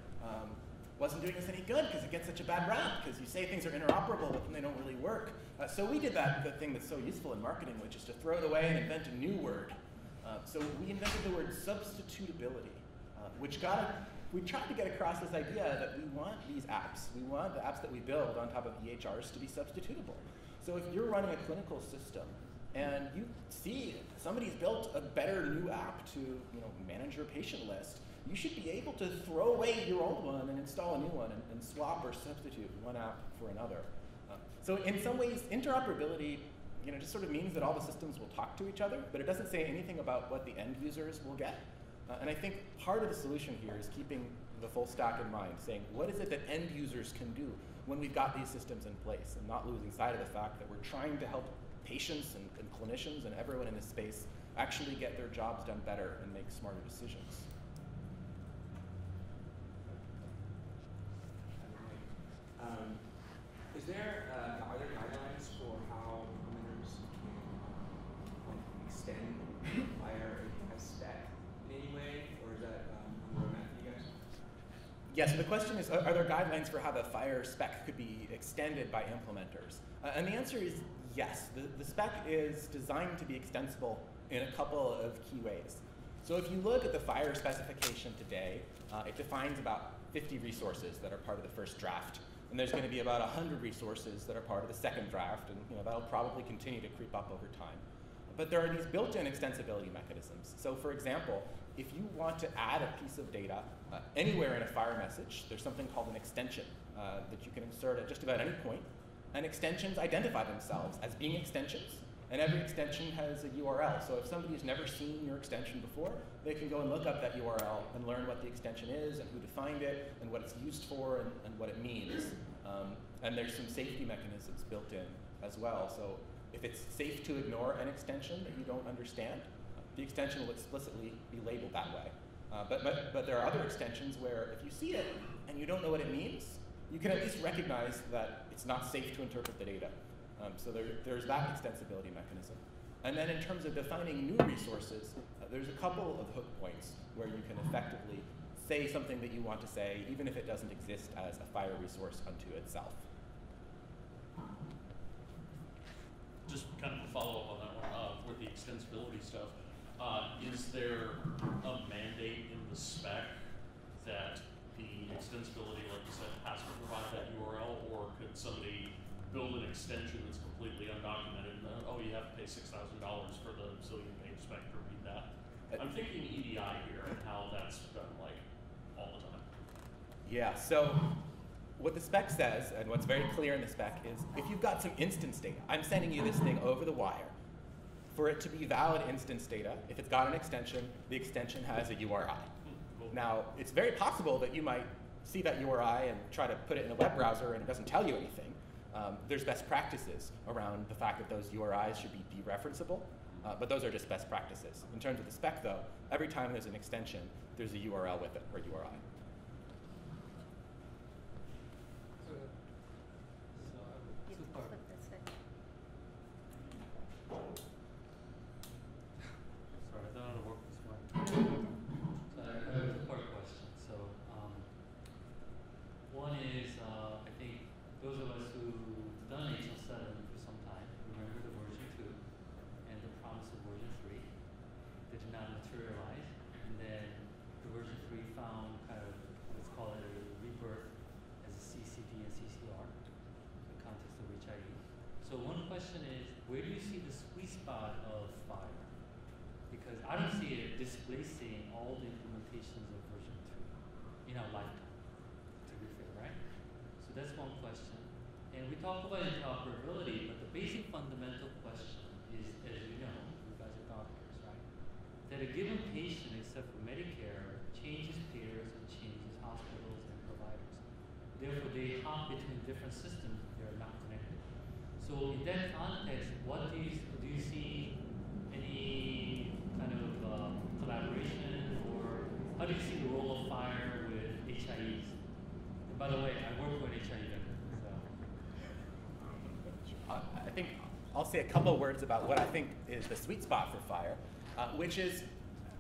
wasn't doing us any good because it gets such a bad rap, because you say things are interoperable, but then they don't really work. So we did the thing that's so useful in marketing, which is to throw it away and invent a new word. So we invented the word substitutability, we tried to get across this idea that we want these apps. We want the apps that we build on top of EHRs to be substitutable. So if you're running a clinical system and you see somebody's built a better new app to manage your patient list, you should be able to throw away your old one and install a new one and swap or substitute one app for another. So in some ways, interoperability just sort of means that all the systems will talk to each other, but it doesn't say anything about what the end users will get. And I think part of the solution here is keeping the full stack in mind, saying what is it that end users can do when we've got these systems in place, and not losing sight of the fact that we're trying to help patients and clinicians and everyone in this space actually get their jobs done better and make smarter decisions. Are there guidelines for how implementers can extend FHIR as spec? Anyway, or is that on the roadmap for you guys? Yeah, so the question is, are there guidelines for how the FHIR spec could be extended by implementers? And the answer is yes. The spec is designed to be extensible in a couple of key ways. So if you look at the FHIR specification today, it defines about 50 resources that are part of the first draft. And there's going to be about 100 resources that are part of the second draft, and that'll probably continue to creep up over time. But there are these built-in extensibility mechanisms. So for example, if you want to add a piece of data anywhere in a FHIR message, there's something called an extension that you can insert at just about any point. And extensions identify themselves as being extensions. And every extension has a URL. So if somebody has never seen your extension before, they can go and look up that URL and learn what the extension is and who defined it and what it's used for and what it means. And there's some safety mechanisms built in as well. So if it's safe to ignore an extension that you don't understand, the extension will explicitly be labeled that way. But there are other extensions where if you see it and you don't know what it means, you can at least recognize that it's not safe to interpret the data. So there's that extensibility mechanism. And then in terms of defining new resources, there's a couple of hook points where you can effectively say something that you want to say, even if it doesn't exist as a FHIR resource unto itself. Just kind of a follow-up on that one with the extensibility stuff. Is there a mandate in the spec that the extensibility, like you said, has to provide that URL, or could somebody build an extension that's completely undocumented and then, oh, you have to pay $6,000 for the zillion-page spec to read that? I'm thinking EDI here and how that's done like all the time. Yeah. So what the spec says, and what's very clear in the spec, is if you've got some instance data, I'm sending you this thing over the wire. For it to be valid instance data, if it's got an extension, the extension has a URI. Now, it's very possible that you might see that URI and try to put it in a web browser and it doesn't tell you anything. There's best practices around the fact that those URIs should be dereferenceable, but those are just best practices. In terms of the spec, though, every time there's an extension, there's a URL with it, or URI. Displacing all the implementations of version 2 in our lifetime, to be fair, right? So that's one question. And we talk about interoperability, but the basic fundamental question is, as you know, you guys are doctors, right? That a given patient, except for Medicare, changes payers and changes hospitals and providers. Therefore, they hop between different systems that are not connected. So in that context, what do you see any kind of collaboration, or how do you see the role of FHIR with HIEs? And by the way, I work with HIE vendors, so. I think I'll say a couple words about what I think is the sweet spot for FHIR, which is,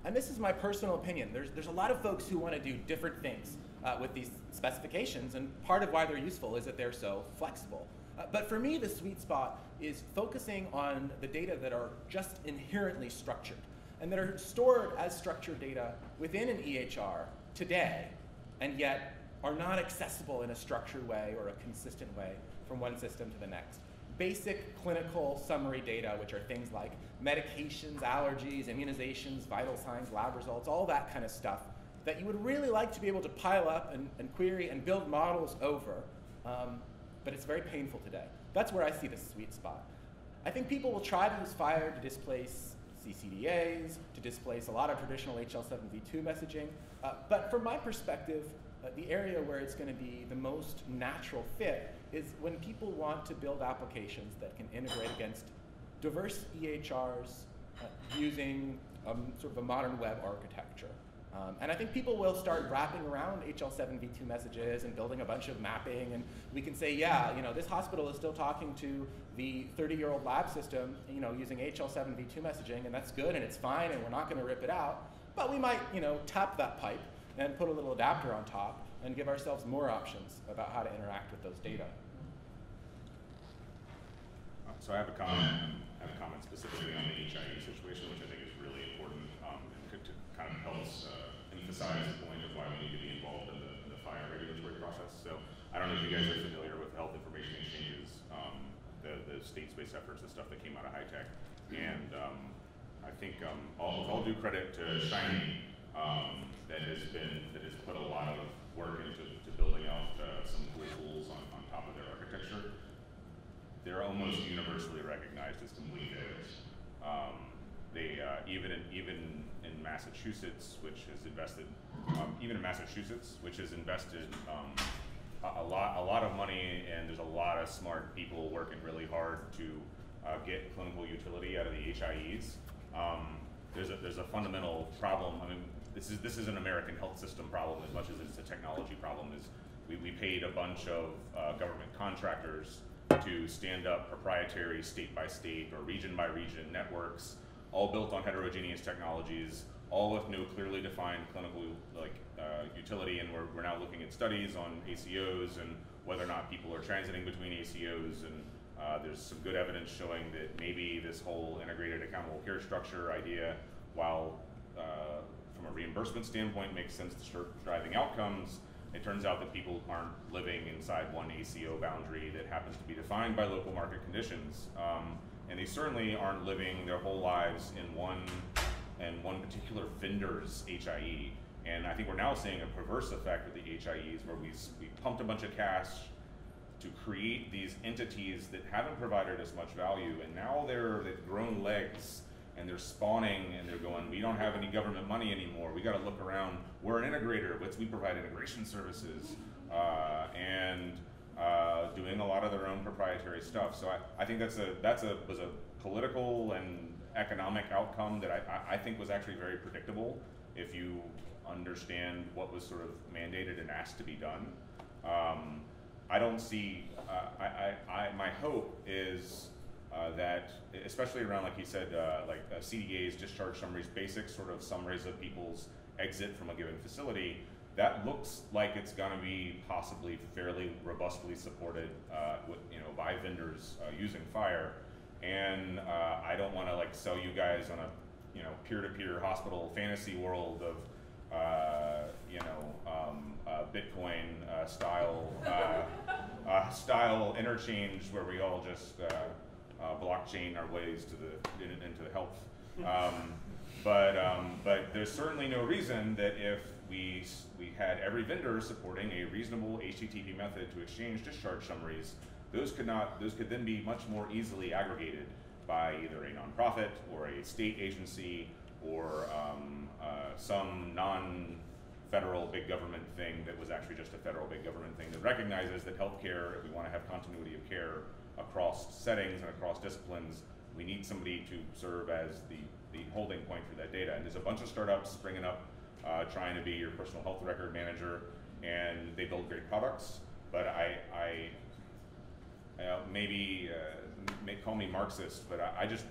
and this is my personal opinion, there's a lot of folks who want to do different things with these specifications, and part of why they're useful is that they're so flexible. But for me, the sweet spot is focusing on the data that are just inherently structured, and that are stored as structured data within an EHR today, and yet are not accessible in a structured way or a consistent way from one system to the next. Basic clinical summary data, which are things like medications, allergies, immunizations, vital signs, lab results, all that kind of stuff that you would really like to be able to pile up and query and build models over, but it's very painful today. That's where I see the sweet spot. I think people will try to use FHIR to displace CCDAs, to displace a lot of traditional HL7v2 messaging. But from my perspective, the area where it's going to be the most natural fit is when people want to build applications that can integrate against diverse EHRs using sort of a modern web architecture. And I think people will start wrapping around HL7v2 messages and building a bunch of mapping, and we can say, yeah, you know, this hospital is still talking to the 30-year-old lab system, you know, using HL7v2 messaging, and that's good and it's fine and we're not going to rip it out, but we might, you know, tap that pipe and put a little adapter on top and give ourselves more options about how to interact with those data. So I have a comment. I have a comment specifically on the HIE situation, which I think is really important to kind of helps emphasize the point of why we need to be involved in the FHIR regulatory process. So I don't know if you guys are familiar with health information exchanges, the states-based efforts and stuff that came out of HITECH. And I think all due credit to Shiny, that has put a lot of work into building out some cool tools on top of their architecture. They're almost universally recognized as complete failures. Even in Massachusetts, which has invested, a lot of money, and there's a lot of smart people working really hard to get clinical utility out of the HIEs. There's a fundamental problem. I mean, this is an American health system problem as much as it's a technology problem. Is we paid a bunch of government contractors to stand up proprietary state by state or region by region networks, all built on heterogeneous technologies, all with no clearly defined clinical utility, and we're now looking at studies on ACOs and whether or not people are transiting between ACOs, and there's some good evidence showing that maybe this whole integrated accountable care structure idea, while from a reimbursement standpoint makes sense to start driving outcomes, it turns out that people aren't living inside one ACO boundary that happens to be defined by local market conditions. And they certainly aren't living their whole lives in one particular vendor's HIE. And I think we're now seeing a perverse effect with the HIEs where we pumped a bunch of cash to create these entities that haven't provided us much value, and now they've grown legs and they're spawning and they're going, we don't have any government money anymore, we gotta look around, we're an integrator, we provide integration services, and doing a lot of their own proprietary stuff. So I think was a political and economic outcome that I think was actually very predictable if you understand what was sort of mandated and asked to be done. I don't see, my hope is that, especially around, like you said, CDAs, discharge summaries, basic sort of summaries of people's exit from a given facility, that looks like it's gonna be possibly fairly robustly supported by vendors using FHIR. And I don't wanna sell you guys on a peer-to-peer hospital fantasy world of Bitcoin style interchange where we all just blockchain our ways to into the health. But there's certainly no reason that if we had every vendor supporting a reasonable HTTP method to exchange discharge summaries, those could then be much more easily aggregated by either a nonprofit or a state agency or some non-federal big government thing that was actually just a federal big government thing that recognizes that healthcare, if we want to have continuity of care across settings and across disciplines, we need somebody to serve as the holding point for that data. And there's a bunch of startups springing up trying to be your personal health record manager, and they build great products, but may call me Marxist, but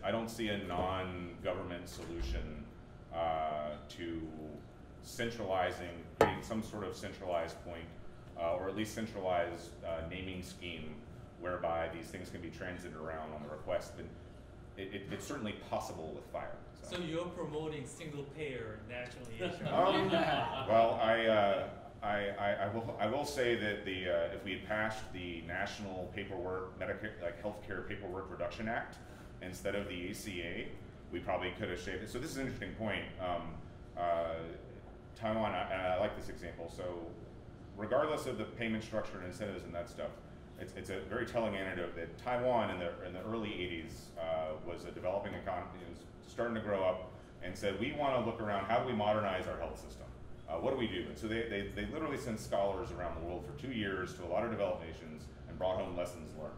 I don't see a non-government solution to creating some sort of centralized point, or at least centralized naming scheme whereby these things can be transited around on the request. And it's certainly possible with FHIR. So you're promoting single-payer national EHR? Well, I will say that if we had passed the National Healthcare Paperwork Reduction Act instead of the ACA, we probably could have shaved it. So this is an interesting point. Taiwan, and I like this example. So regardless of the payment structure and incentives and that stuff, it's a very telling anecdote that Taiwan in the early 80s was a developing economy, it was starting to grow up, and said, we want to look around, how do we modernize our health system? What do we do? And so they literally sent scholars around the world for 2 years to a lot of developed nations and brought home lessons learned.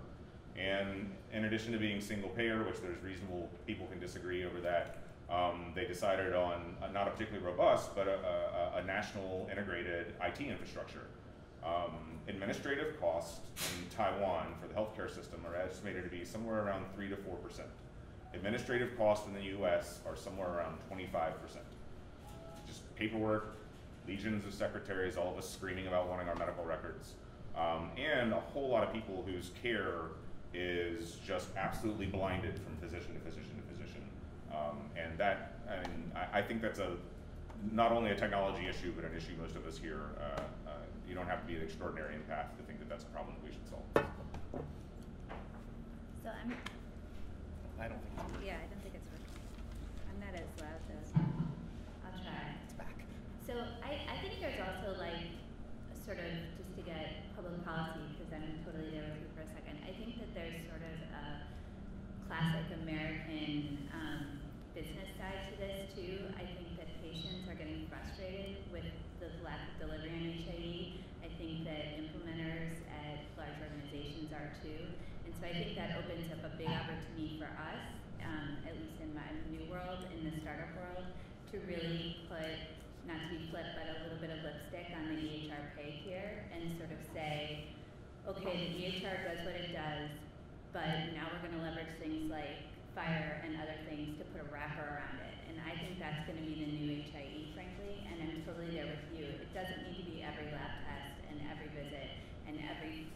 And in addition to being single payer, which there's reasonable people can disagree over that, they decided on not a particularly robust, but a national integrated IT infrastructure. Administrative costs in Taiwan for the healthcare system are estimated to be somewhere around 3 to 4%. Administrative costs in the US are somewhere around 25%. Just paperwork, legions of secretaries, all of us screaming about wanting our medical records, and a whole lot of people whose care is just absolutely blinded from physician to physician to physician. And that, I think that's not only a technology issue, but an issue most of us here. You don't have to be an extraordinary empath to think that that's a problem that we should solve. So I don't think it's working. Yeah, I don't think it's working. I'm not as loud though. I'll try. It's back. So I think there's also sort of, just to get public policy, because I'm totally there with you for a second, I think that there's sort of a classic American business side to this too. I think that patients are getting frustrated with the lack of delivery on HIE. I think that implementers at large organizations are too. And so I think that opens up a big opportunity for us, at least in my new world, in the startup world, to really put, not to be flip, but a little bit of lipstick on the EHR pay here and sort of say, okay, the EHR does what it does, but now we're gonna leverage things like FHIR and other things to put a wrapper around it. And I think that's gonna be the new HIE, frankly, and I'm totally there with you. It doesn't need to be every lab test and every visit and every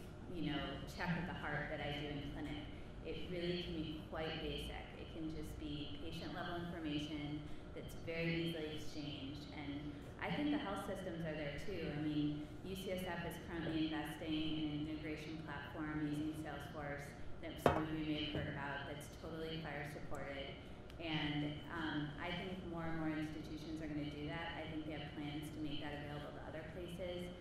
check of the heart that I do in clinic. It really can be quite basic. It can just be patient level information that's very easily exchanged. And I think the health systems are there too. I mean, UCSF is currently investing in an integration platform using Salesforce that some of you may have heard about that's totally FHIR supported. And I think more and more institutions are going to do that. I think they have plans to make that available to other places.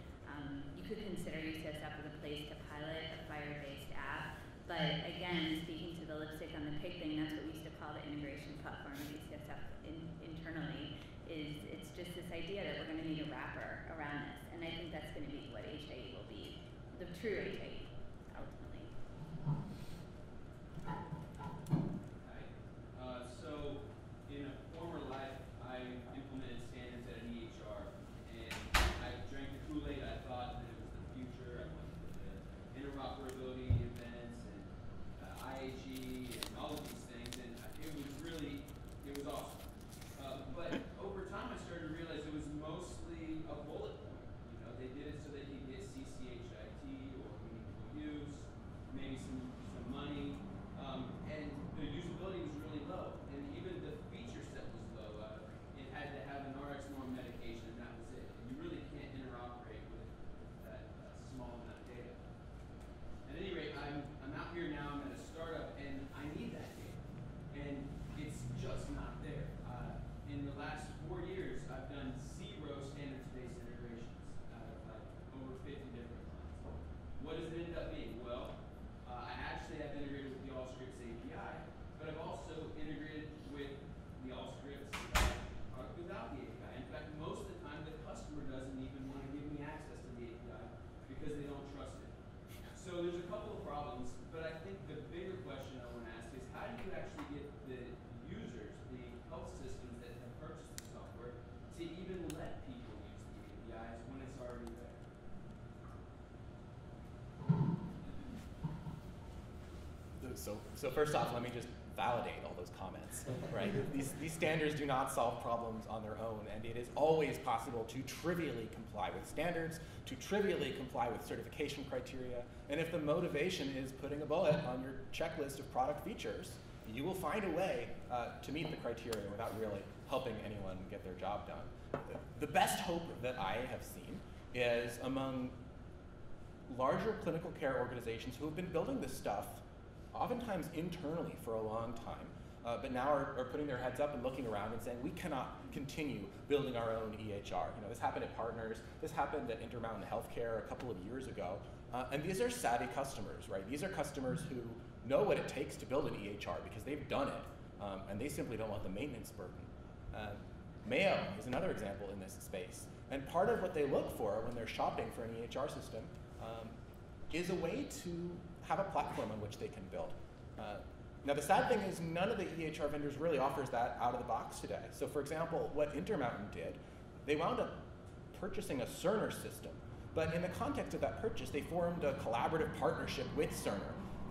You could consider UCSF as a place to pilot a FHIR-based app. But again, speaking to the lipstick on the pig thing, that's what we used to call the integration platform at UCSF internally, is it's just this idea that we're going to need a wrapper around this. And I think that's going to be what HIE will be, the true HIE. So first off, let me just validate all those comments, right? These standards do not solve problems on their own, and it is always possible to trivially comply with standards, to trivially comply with certification criteria, and if the motivation is putting a bullet on your checklist of product features, you will find a way to meet the criteria without really helping anyone get their job done. The best hope that I have seen is among larger clinical care organizations who have been building this stuff oftentimes internally for a long time, but now are putting their heads up and looking around and saying, we cannot continue building our own EHR. You know, this happened at Partners, this happened at Intermountain Healthcare a couple of years ago, and these are savvy customers, right? These are customers who know what it takes to build an EHR because they've done it, and they simply don't want the maintenance burden. Mayo is another example in this space, and part of what they look for when they're shopping for an EHR system is a way to have a platform on which they can build. Now the sad thing is none of the EHR vendors really offers that out of the box today. So for example, what Intermountain did, they wound up purchasing a Cerner system, but in the context of that purchase, they formed a collaborative partnership with Cerner.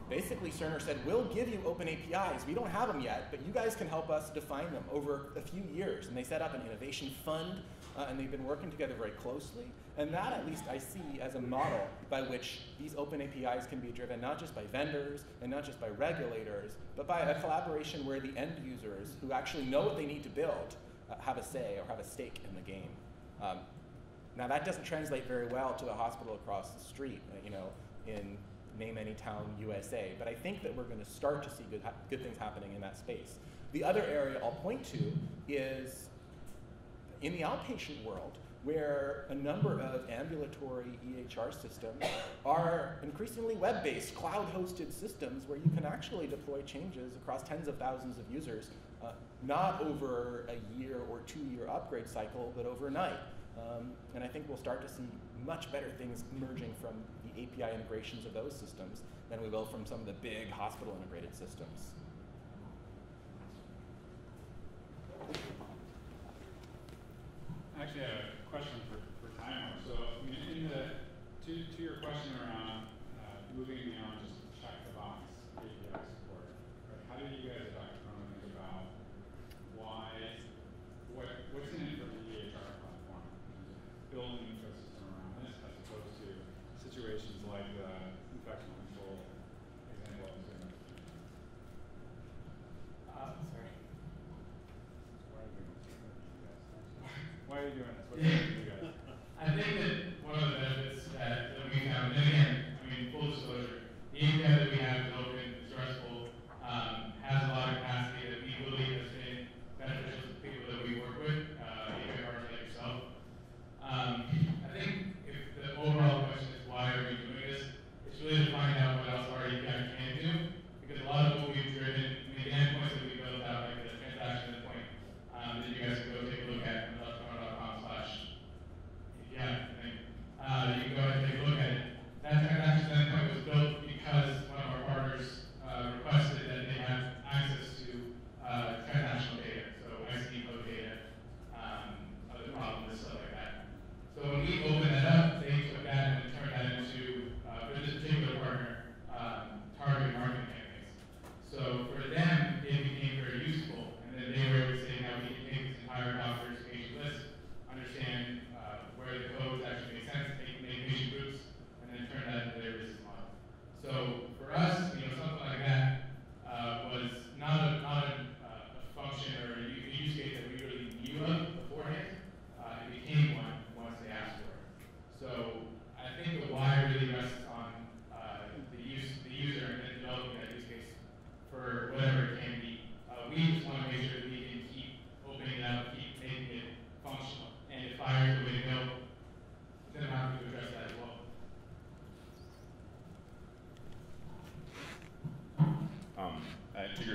Basically, Cerner said, we'll give you open APIs. We don't have them yet, but you guys can help us define them over a few years. And they set up an innovation fund, and they've been working together very closely. And that, at least, I see as a model by which these open APIs can be driven not just by vendors and not just by regulators, but by a collaboration where the end users who actually know what they need to build have a say or have a stake in the game. Now, that doesn't translate very well to the hospital across the street, you know, in name any town, USA. But I think that we're going to start to see good things happening in that space. The other area I'll point to is in the outpatient world, where a number of ambulatory EHR systems are increasingly web-based, cloud-hosted systems where you can actually deploy changes across tens of thousands of users, not over a year or two-year upgrade cycle, but overnight. And I think we'll start to see much better things emerging from the API integrations of those systems than we will from some of the big hospital-integrated systems. Actually, I have a question for Taimo. So, I mean, to your question around moving beyond just check the box API support, right? How do you guys talk about why, what's in it for the EHR platform? Building an ecosystem around this as opposed to situations like the infection control example. Why are you doing this? What are you doing, guys? I think that one of the benefits that we have, and again, I mean, full disclosure,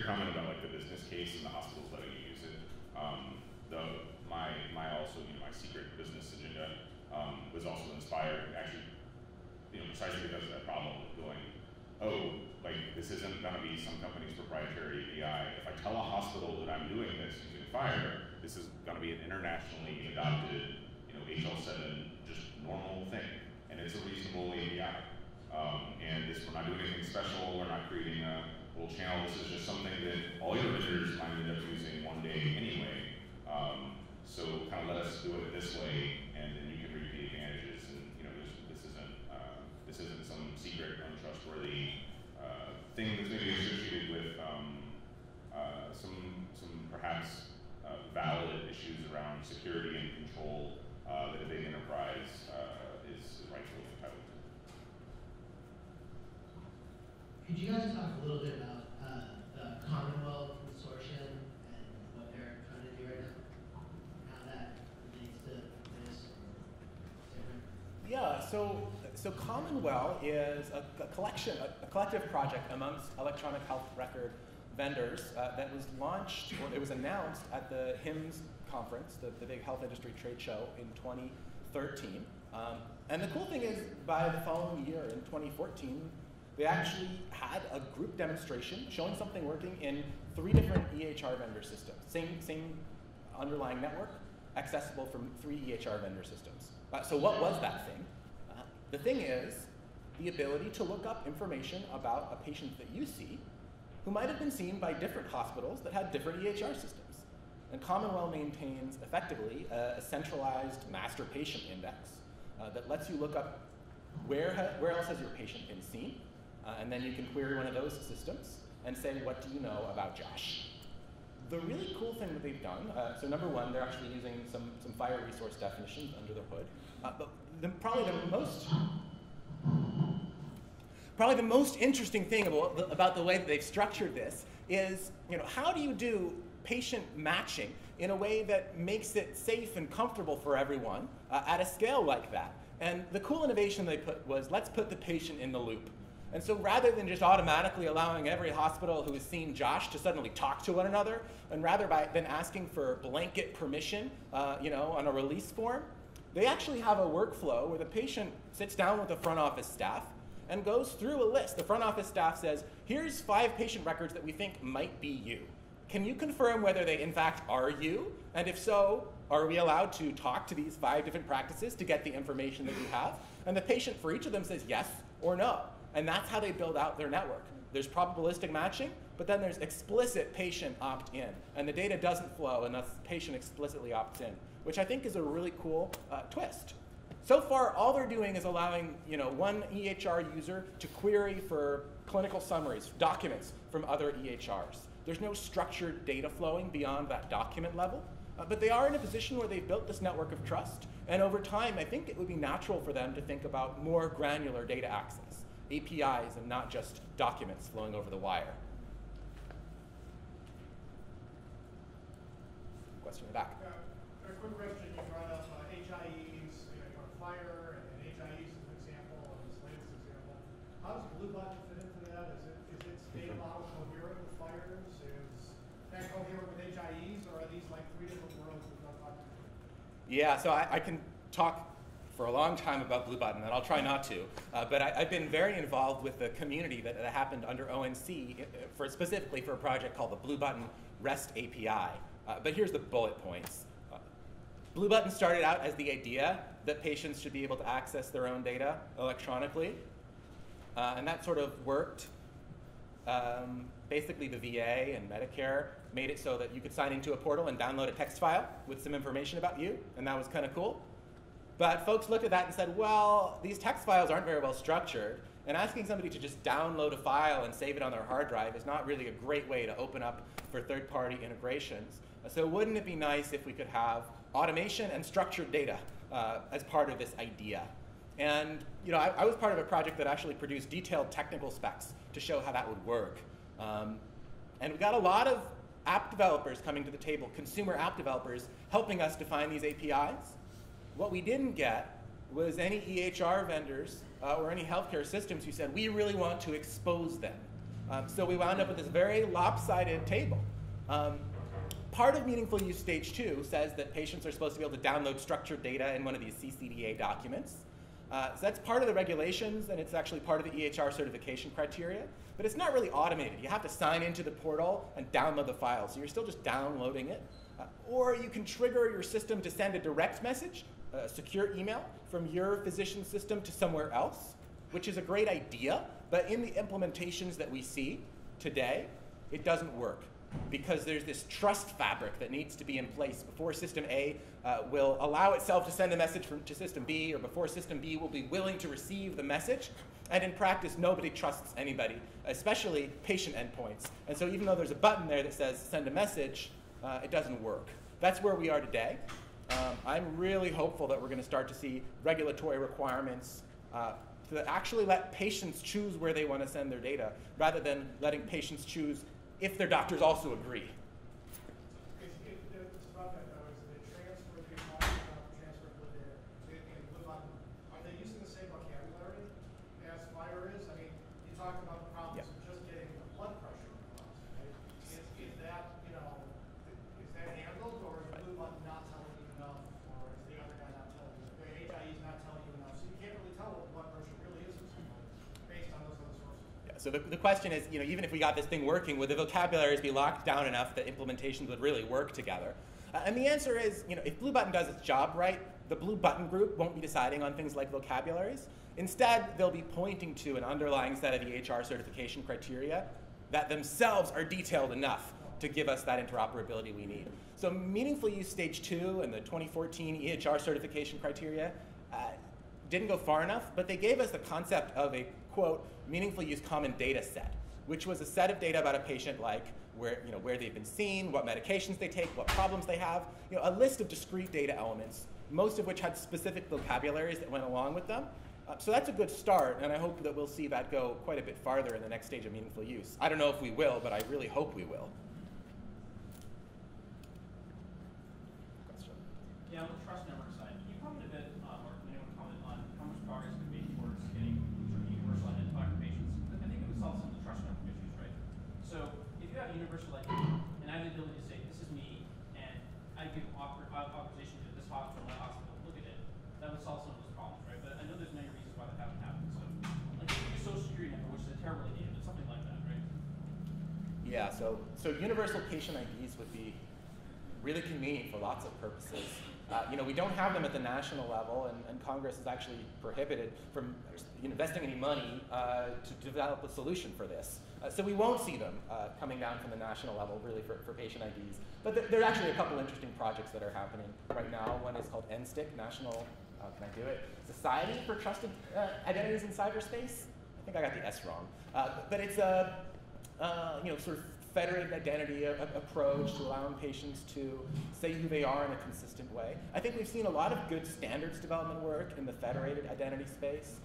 your comment about like the business case and the hospitals letting you use it. My secret business agenda was also inspired, actually, precisely because of that problem of going, this isn't going to be some company's proprietary API. If I tell a hospital that I'm doing this using FHIR, this is going to be an internationally adopted, HL7, just normal thing, and it's a reasonable API. We're not doing anything special. We're not creating a little channel. This is just something that all your vendors might end up using one day anyway. So kind of let us do it this way, and then you can reap the advantages. And this isn't some secret, untrustworthy thing that's maybe associated with some perhaps valid issues around security and control that a big enterprise is rightfully entitled to. Could you guys talk a little bit about the Commonwealth Consortium and what they're trying to do right now, and how that relates to this? Yeah, so Commonwealth is a collective project amongst electronic health record vendors that was launched, or it was announced at the HIMSS conference, the big health industry trade show in 2013. And the cool thing is, by the following year, in 2014, they actually had a group demonstration showing something working in 3 different EHR vendor systems. Same underlying network, accessible from 3 EHR vendor systems. So what was that thing? The thing is the ability to look up information about a patient that you see who might have been seen by different hospitals that had different EHR systems. And Commonwealth maintains, effectively, a centralized master patient index that lets you look up where else has your patient been seen. And then you can query one of those systems and say, what do you know about Josh? The really cool thing that they've done, so number one, they're actually using some FHIR resource definitions under the hood. But probably the most interesting thing about the way that they've structured this is, how do you do patient matching in a way that makes it safe and comfortable for everyone at a scale like that? And the cool innovation they put was, let's put the patient in the loop. And so rather than just automatically allowing every hospital who has seen Josh to suddenly talk to one another, and rather than asking for blanket permission on a release form, they actually have a workflow where the patient sits down with the front office staff and goes through a list. The front office staff says, here's 5 patient records that we think might be you. Can you confirm whether they in fact are you? And if so, are we allowed to talk to these 5 different practices to get the information that you have? And the patient for each of them says yes or no. And that's how they build out their network. There's probabilistic matching, but then there's explicit patient opt-in. And the data doesn't flow unless the patient explicitly opts in, which I think is a really cool twist. So far, all they're doing is allowing one EHR user to query for clinical summaries, documents from other EHRs. There's no structured data flowing beyond that document level. But they are in a position where they've built this network of trust. And over time, I think it would be natural for them to think about more granular data access. APIs and not just documents flowing over the wire. Question in the back. A quick question. You brought up HIEs, FHIR, and HIEs as an example, and this latest example. How does Blue Button fit into that? Is its data model coherent with FHIRs? Is that coherent with HIEs, or are these like 3 different worlds we've not talked about? Yeah, so I can talk for a long time about Blue Button, and I'll try not to. But I've been very involved with the community that happened under ONC, specifically for a project called the Blue Button REST API. But here's the bullet points. Blue Button started out as the idea that patients should be able to access their own data electronically. And that sort of worked. Basically, the VA and Medicare made it so that you could sign into a portal and download a text file with some information about you. And that was kind of cool. But folks looked at that and said, well, these text files aren't very well structured. And asking somebody to just download a file and save it on their hard drive is not really a great way to open up for third-party integrations. So wouldn't it be nice if we could have automation and structured data as part of this idea? And I was part of a project that actually produced detailed technical specs to show how that would work. And we got a lot of app developers coming to the table, consumer app developers, helping us define these APIs. What we didn't get was any EHR vendors or any healthcare systems who said, we really want to expose them. So we wound up with this very lopsided table. Part of Meaningful Use Stage 2 says that patients are supposed to be able to download structured data in one of these CCDA documents. So that's part of the regulations, and it's actually part of the EHR certification criteria. But it's not really automated. You have to sign into the portal and download the file. So you're still just downloading it. Or you can trigger your system to send a direct message, a secure email, from your physician system to somewhere else, which is a great idea. But in the implementations that we see today, it doesn't work, because there's this trust fabric that needs to be in place before System A will allow itself to send a message to System B, or before System B will be willing to receive the message. And in practice, nobody trusts anybody, especially patient endpoints. And so even though there's a button there that says send a message, it doesn't work. That's where we are today. I'm really hopeful that we're going to start to see regulatory requirements to actually let patients choose where they want to send their data, rather than letting patients choose if their doctors also agree. Are they using the same vocabulary as FHIR is? I mean, you talk about the problems of just getting the blood pressure across, right? Is that, you know, is that handled, or is Blue Button not telling you enough, or is the other guy not telling you, the HIE is not telling you enough, so you can't really tell what blood pressure really is based on those other sources? So the question is, you know, even if we got this thing working, would the vocabularies be locked down enough that implementations would really work together? And the answer is, you know, if Blue Button does its job right, the Blue Button group won't be deciding on things like vocabularies. Instead, they'll be pointing to an underlying set of EHR certification criteria that themselves are detailed enough to give us that interoperability we need. So Meaningful Use Stage 2 and the 2014 EHR certification criteria didn't go far enough, but they gave us the concept of a, quote, meaningful use common data set, which was a set of data about a patient, like where, you know, where they've been seen, what medications they take, what problems they have, you know, a list of discrete data elements, most of which had specific vocabularies that went along with them. So that's a good start, and I hope that we'll see that go quite a bit farther in the next stage of meaningful use. I don't know if we will, but I really hope we will. Question? Yeah, on the trust network side, can you comment a bit, or can anyone comment on how much progress could be towards getting universal identifier for patients? I think it would solve some of the trust network issues, right? So if you have universal identity, and I have the ability to say, this is me, and I give authorization to this hospital, that hospital, look at it, that would solve some of those problems, right? But I know there's many reasons why that haven't happened. So, like, your social security number, which is a terrible idea, but something like that, right? Yeah, so universal patient IDs would be really convenient for lots of purposes. You know, we don't have them at the national level, and Congress is actually prohibited from investing any money to develop a solution for this. So we won't see them coming down from the national level, really, for patient IDs. But there are actually a couple interesting projects that are happening right now. One is called NSTIC, National, can I do it? Society for Trusted Identities in Cyberspace. I think I got the S wrong. But it's a, you know, sort of federated identity approach to allowing patients to say who they are in a consistent way. I think we've seen a lot of good standards development work in the federated identity space.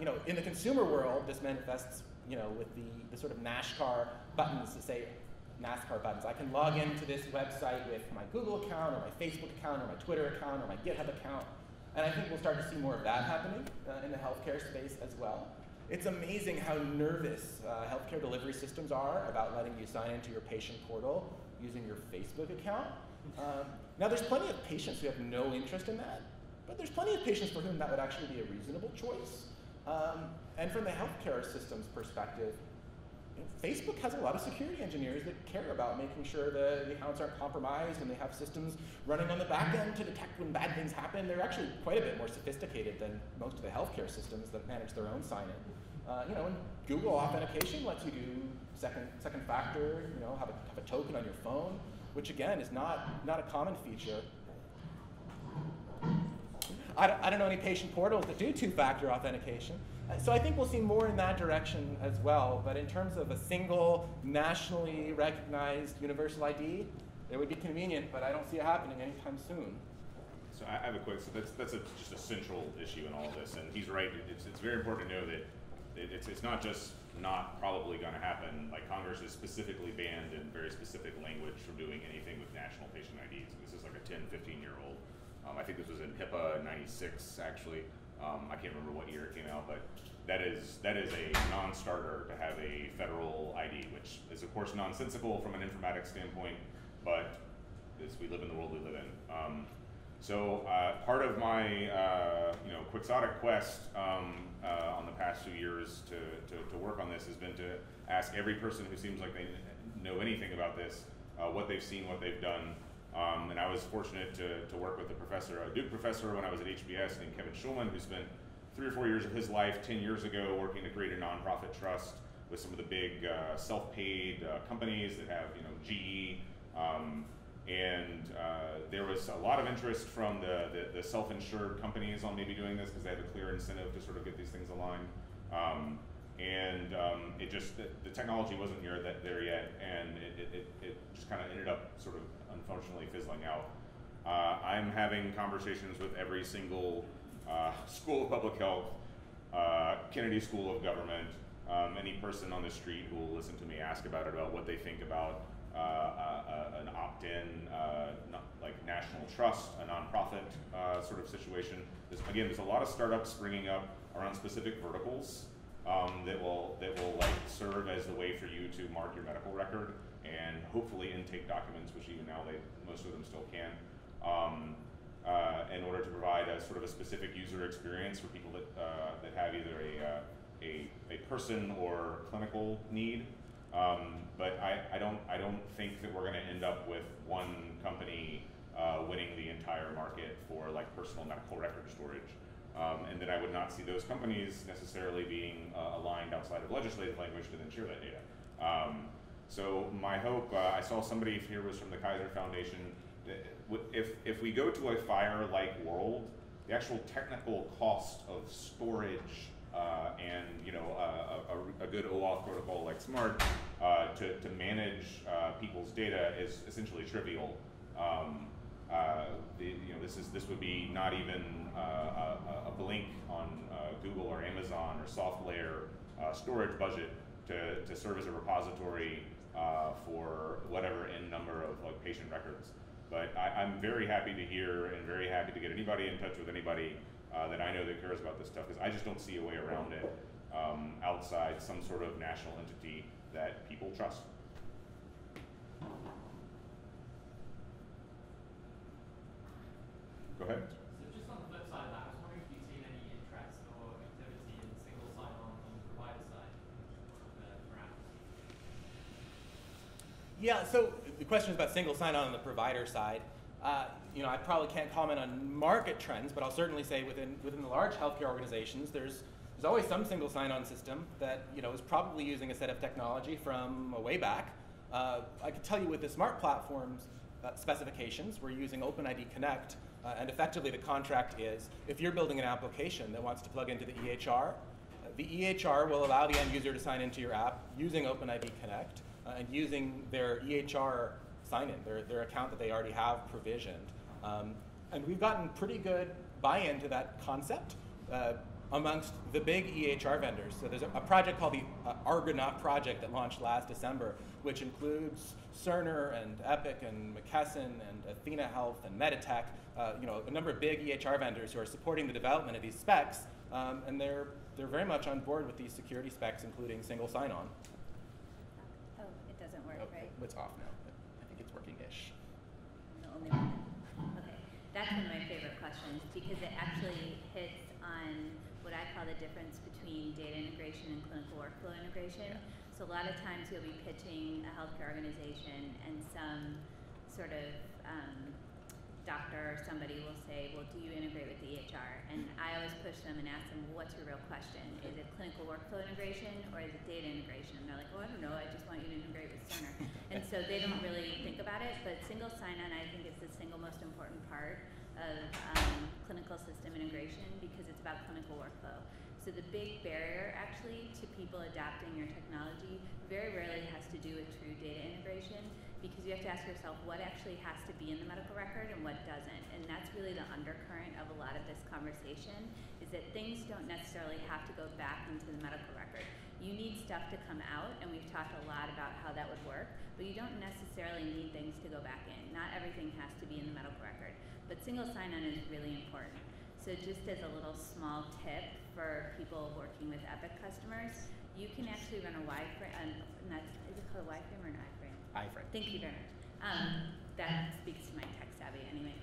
You know, in the consumer world, this manifests, you know, with the sort of NASCAR buttons to say, NASCAR buttons. I can log into this website with my Google account, or my Facebook account, or my Twitter account, or my GitHub account. And I think we'll start to see more of that happening in the healthcare space as well. It's amazing how nervous healthcare delivery systems are about letting you sign into your patient portal using your Facebook account. Now, there's plenty of patients who have no interest in that, but there's plenty of patients for whom that would actually be a reasonable choice. And from the healthcare system's perspective, you know, Facebook has a lot of security engineers that care about making sure the accounts aren't compromised, and they have systems running on the back end to detect when bad things happen. They're actually quite a bit more sophisticated than most of the healthcare systems that manage their own sign-in. You know, and Google authentication lets you do second factor, you know, have a token on your phone, which again is not a common feature. I don't know any patient portals that do two-factor authentication. So I think we'll see more in that direction as well. But in terms of a single nationally recognized universal ID, it would be convenient, but I don't see it happening anytime soon. So I have a quick, so that's just a central issue in all of this. And he's right, it's very important to know that it's not just not probably going to happen. Like, Congress is specifically banned in very specific language from doing anything with national patient IDs. This is like a 10, 15-year-old. I think this was in HIPAA 96, actually. I can't remember what year it came out, but that is a non-starter to have a federal ID, which is of course nonsensical from an informatics standpoint, but we live in the world we live in. So part of my quixotic quest on the past few years to work on this has been to ask every person who seems like they know anything about this what they've seen, what they've done. And I was fortunate to work with a Duke professor when I was at HBS named Kevin Schulman, who spent 3 or 4 years of his life 10 years ago working to create a nonprofit trust with some of the big self-paid companies that have GE. And there was a lot of interest from the self-insured companies on maybe doing this because they have a clear incentive to sort of get these things aligned. And it just, the technology wasn't there yet, and it just kind of ended up sort of unfortunately fizzling out. I'm having conversations with every single School of Public Health, Kennedy School of Government, any person on the street who will listen to me ask about it, about what they think about an opt-in, like national trust, a nonprofit sort of situation. There's a lot of startups springing up around specific verticals that will like serve as the way for you to mark your medical record and hopefully intake documents, which even now most of them still can. In order to provide a sort of a specific user experience for people that have either a person or clinical need, but I don't think that we're going to end up with one company winning the entire market for like personal medical record storage, and that I would not see those companies necessarily being aligned outside of legislative language to then share that data. So my hope, I saw somebody here was from the Kaiser Foundation. If we go to a FHIR-like world, the actual technical cost of storage and a good OAuth protocol like SMART to manage people's data is essentially trivial. This would be not even a blink on Google or Amazon or SoftLayer storage budget to serve as a repository for whatever n number of like patient records. But I'm very happy to hear and very happy to get anybody in touch with anybody that I know that cares about this stuff, because I just don't see a way around it outside some sort of national entity that people trust. Go ahead. So just on the flip side of that, I was wondering if you've seen any interest or activity in single sign-on on the provider side of the brand? Yeah, so the question is about single sign-on the provider side. I probably can't comment on market trends, but I'll certainly say within the large healthcare organizations, there's always some single sign-on system that is probably using a set of technology from way back. I can tell you with the smart platforms specifications, we're using OpenID Connect, and effectively the contract is if you're building an application that wants to plug into the EHR, the EHR will allow the end user to sign into your app using OpenID Connect. And using their EHR sign-in, their account that they already have provisioned. And we've gotten pretty good buy-in to that concept amongst the big EHR vendors. So there's a project called the Argonaut Project that launched last December, which includes Cerner and Epic and McKesson and Athena Health and Meditech, a number of big EHR vendors who are supporting the development of these specs, and they're very much on board with these security specs, including single sign-on. Right. It's off now, but I think it's working-ish. The only one. Okay. That's one of my favorite questions, because it actually hits on what I call the difference between data integration and clinical workflow integration. Yeah. So a lot of times you'll be pitching a healthcare organization and some sort of doctor or somebody will say, well, do you integrate with the EHR? And I always push them and ask them, well, what's your real question? Is it clinical workflow integration or is it data integration? And they're like, oh, I don't know, I just want you to integrate with Cerner. And so they don't really think about it, but single sign-on, I think, is the single most important part of clinical system integration, because it's about clinical workflow. So the big barrier, actually, to people adopting your technology very rarely has to do with true data integration, because you have to ask yourself what actually has to be in the medical record and what doesn't. And that's really the undercurrent of a lot of this conversation, is that things don't necessarily have to go back into the medical record. You need stuff to come out, and we've talked a lot about how that would work, but you don't necessarily need things to go back in. Not everything has to be in the medical record, but single sign-on is really important. So just as a little small tip for people working with Epic customers, you can actually run a wireframe, is it called a wireframe or an iframe? Iframe. Thank you very much. That speaks to my tech savvy anyway.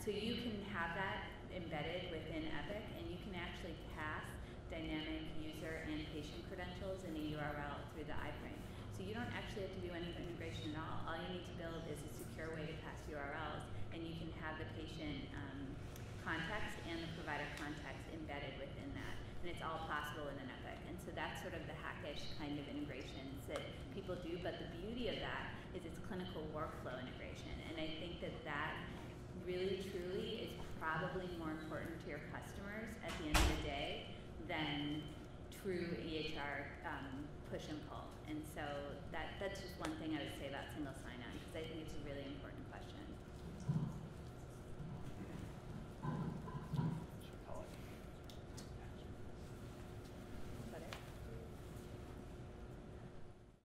So you can have that embedded within Epic, and you can actually pass dynamic user and patient credentials in a URL through the iframe. So you don't actually have to do any integration at all. All you need to build is a secure way to pass URLs, and you can have the patient context and the provider context embedded within that. And it's all possible in an Epic. And so that's sort of the hackish kind of integrations that people do, but the beauty of that is it's clinical workflow integration. And I think that that really truly is probably more important to your customers at the end of the day than true EHR push and pull. And so that's just one thing I would say about single sign-on, because I think it's really important.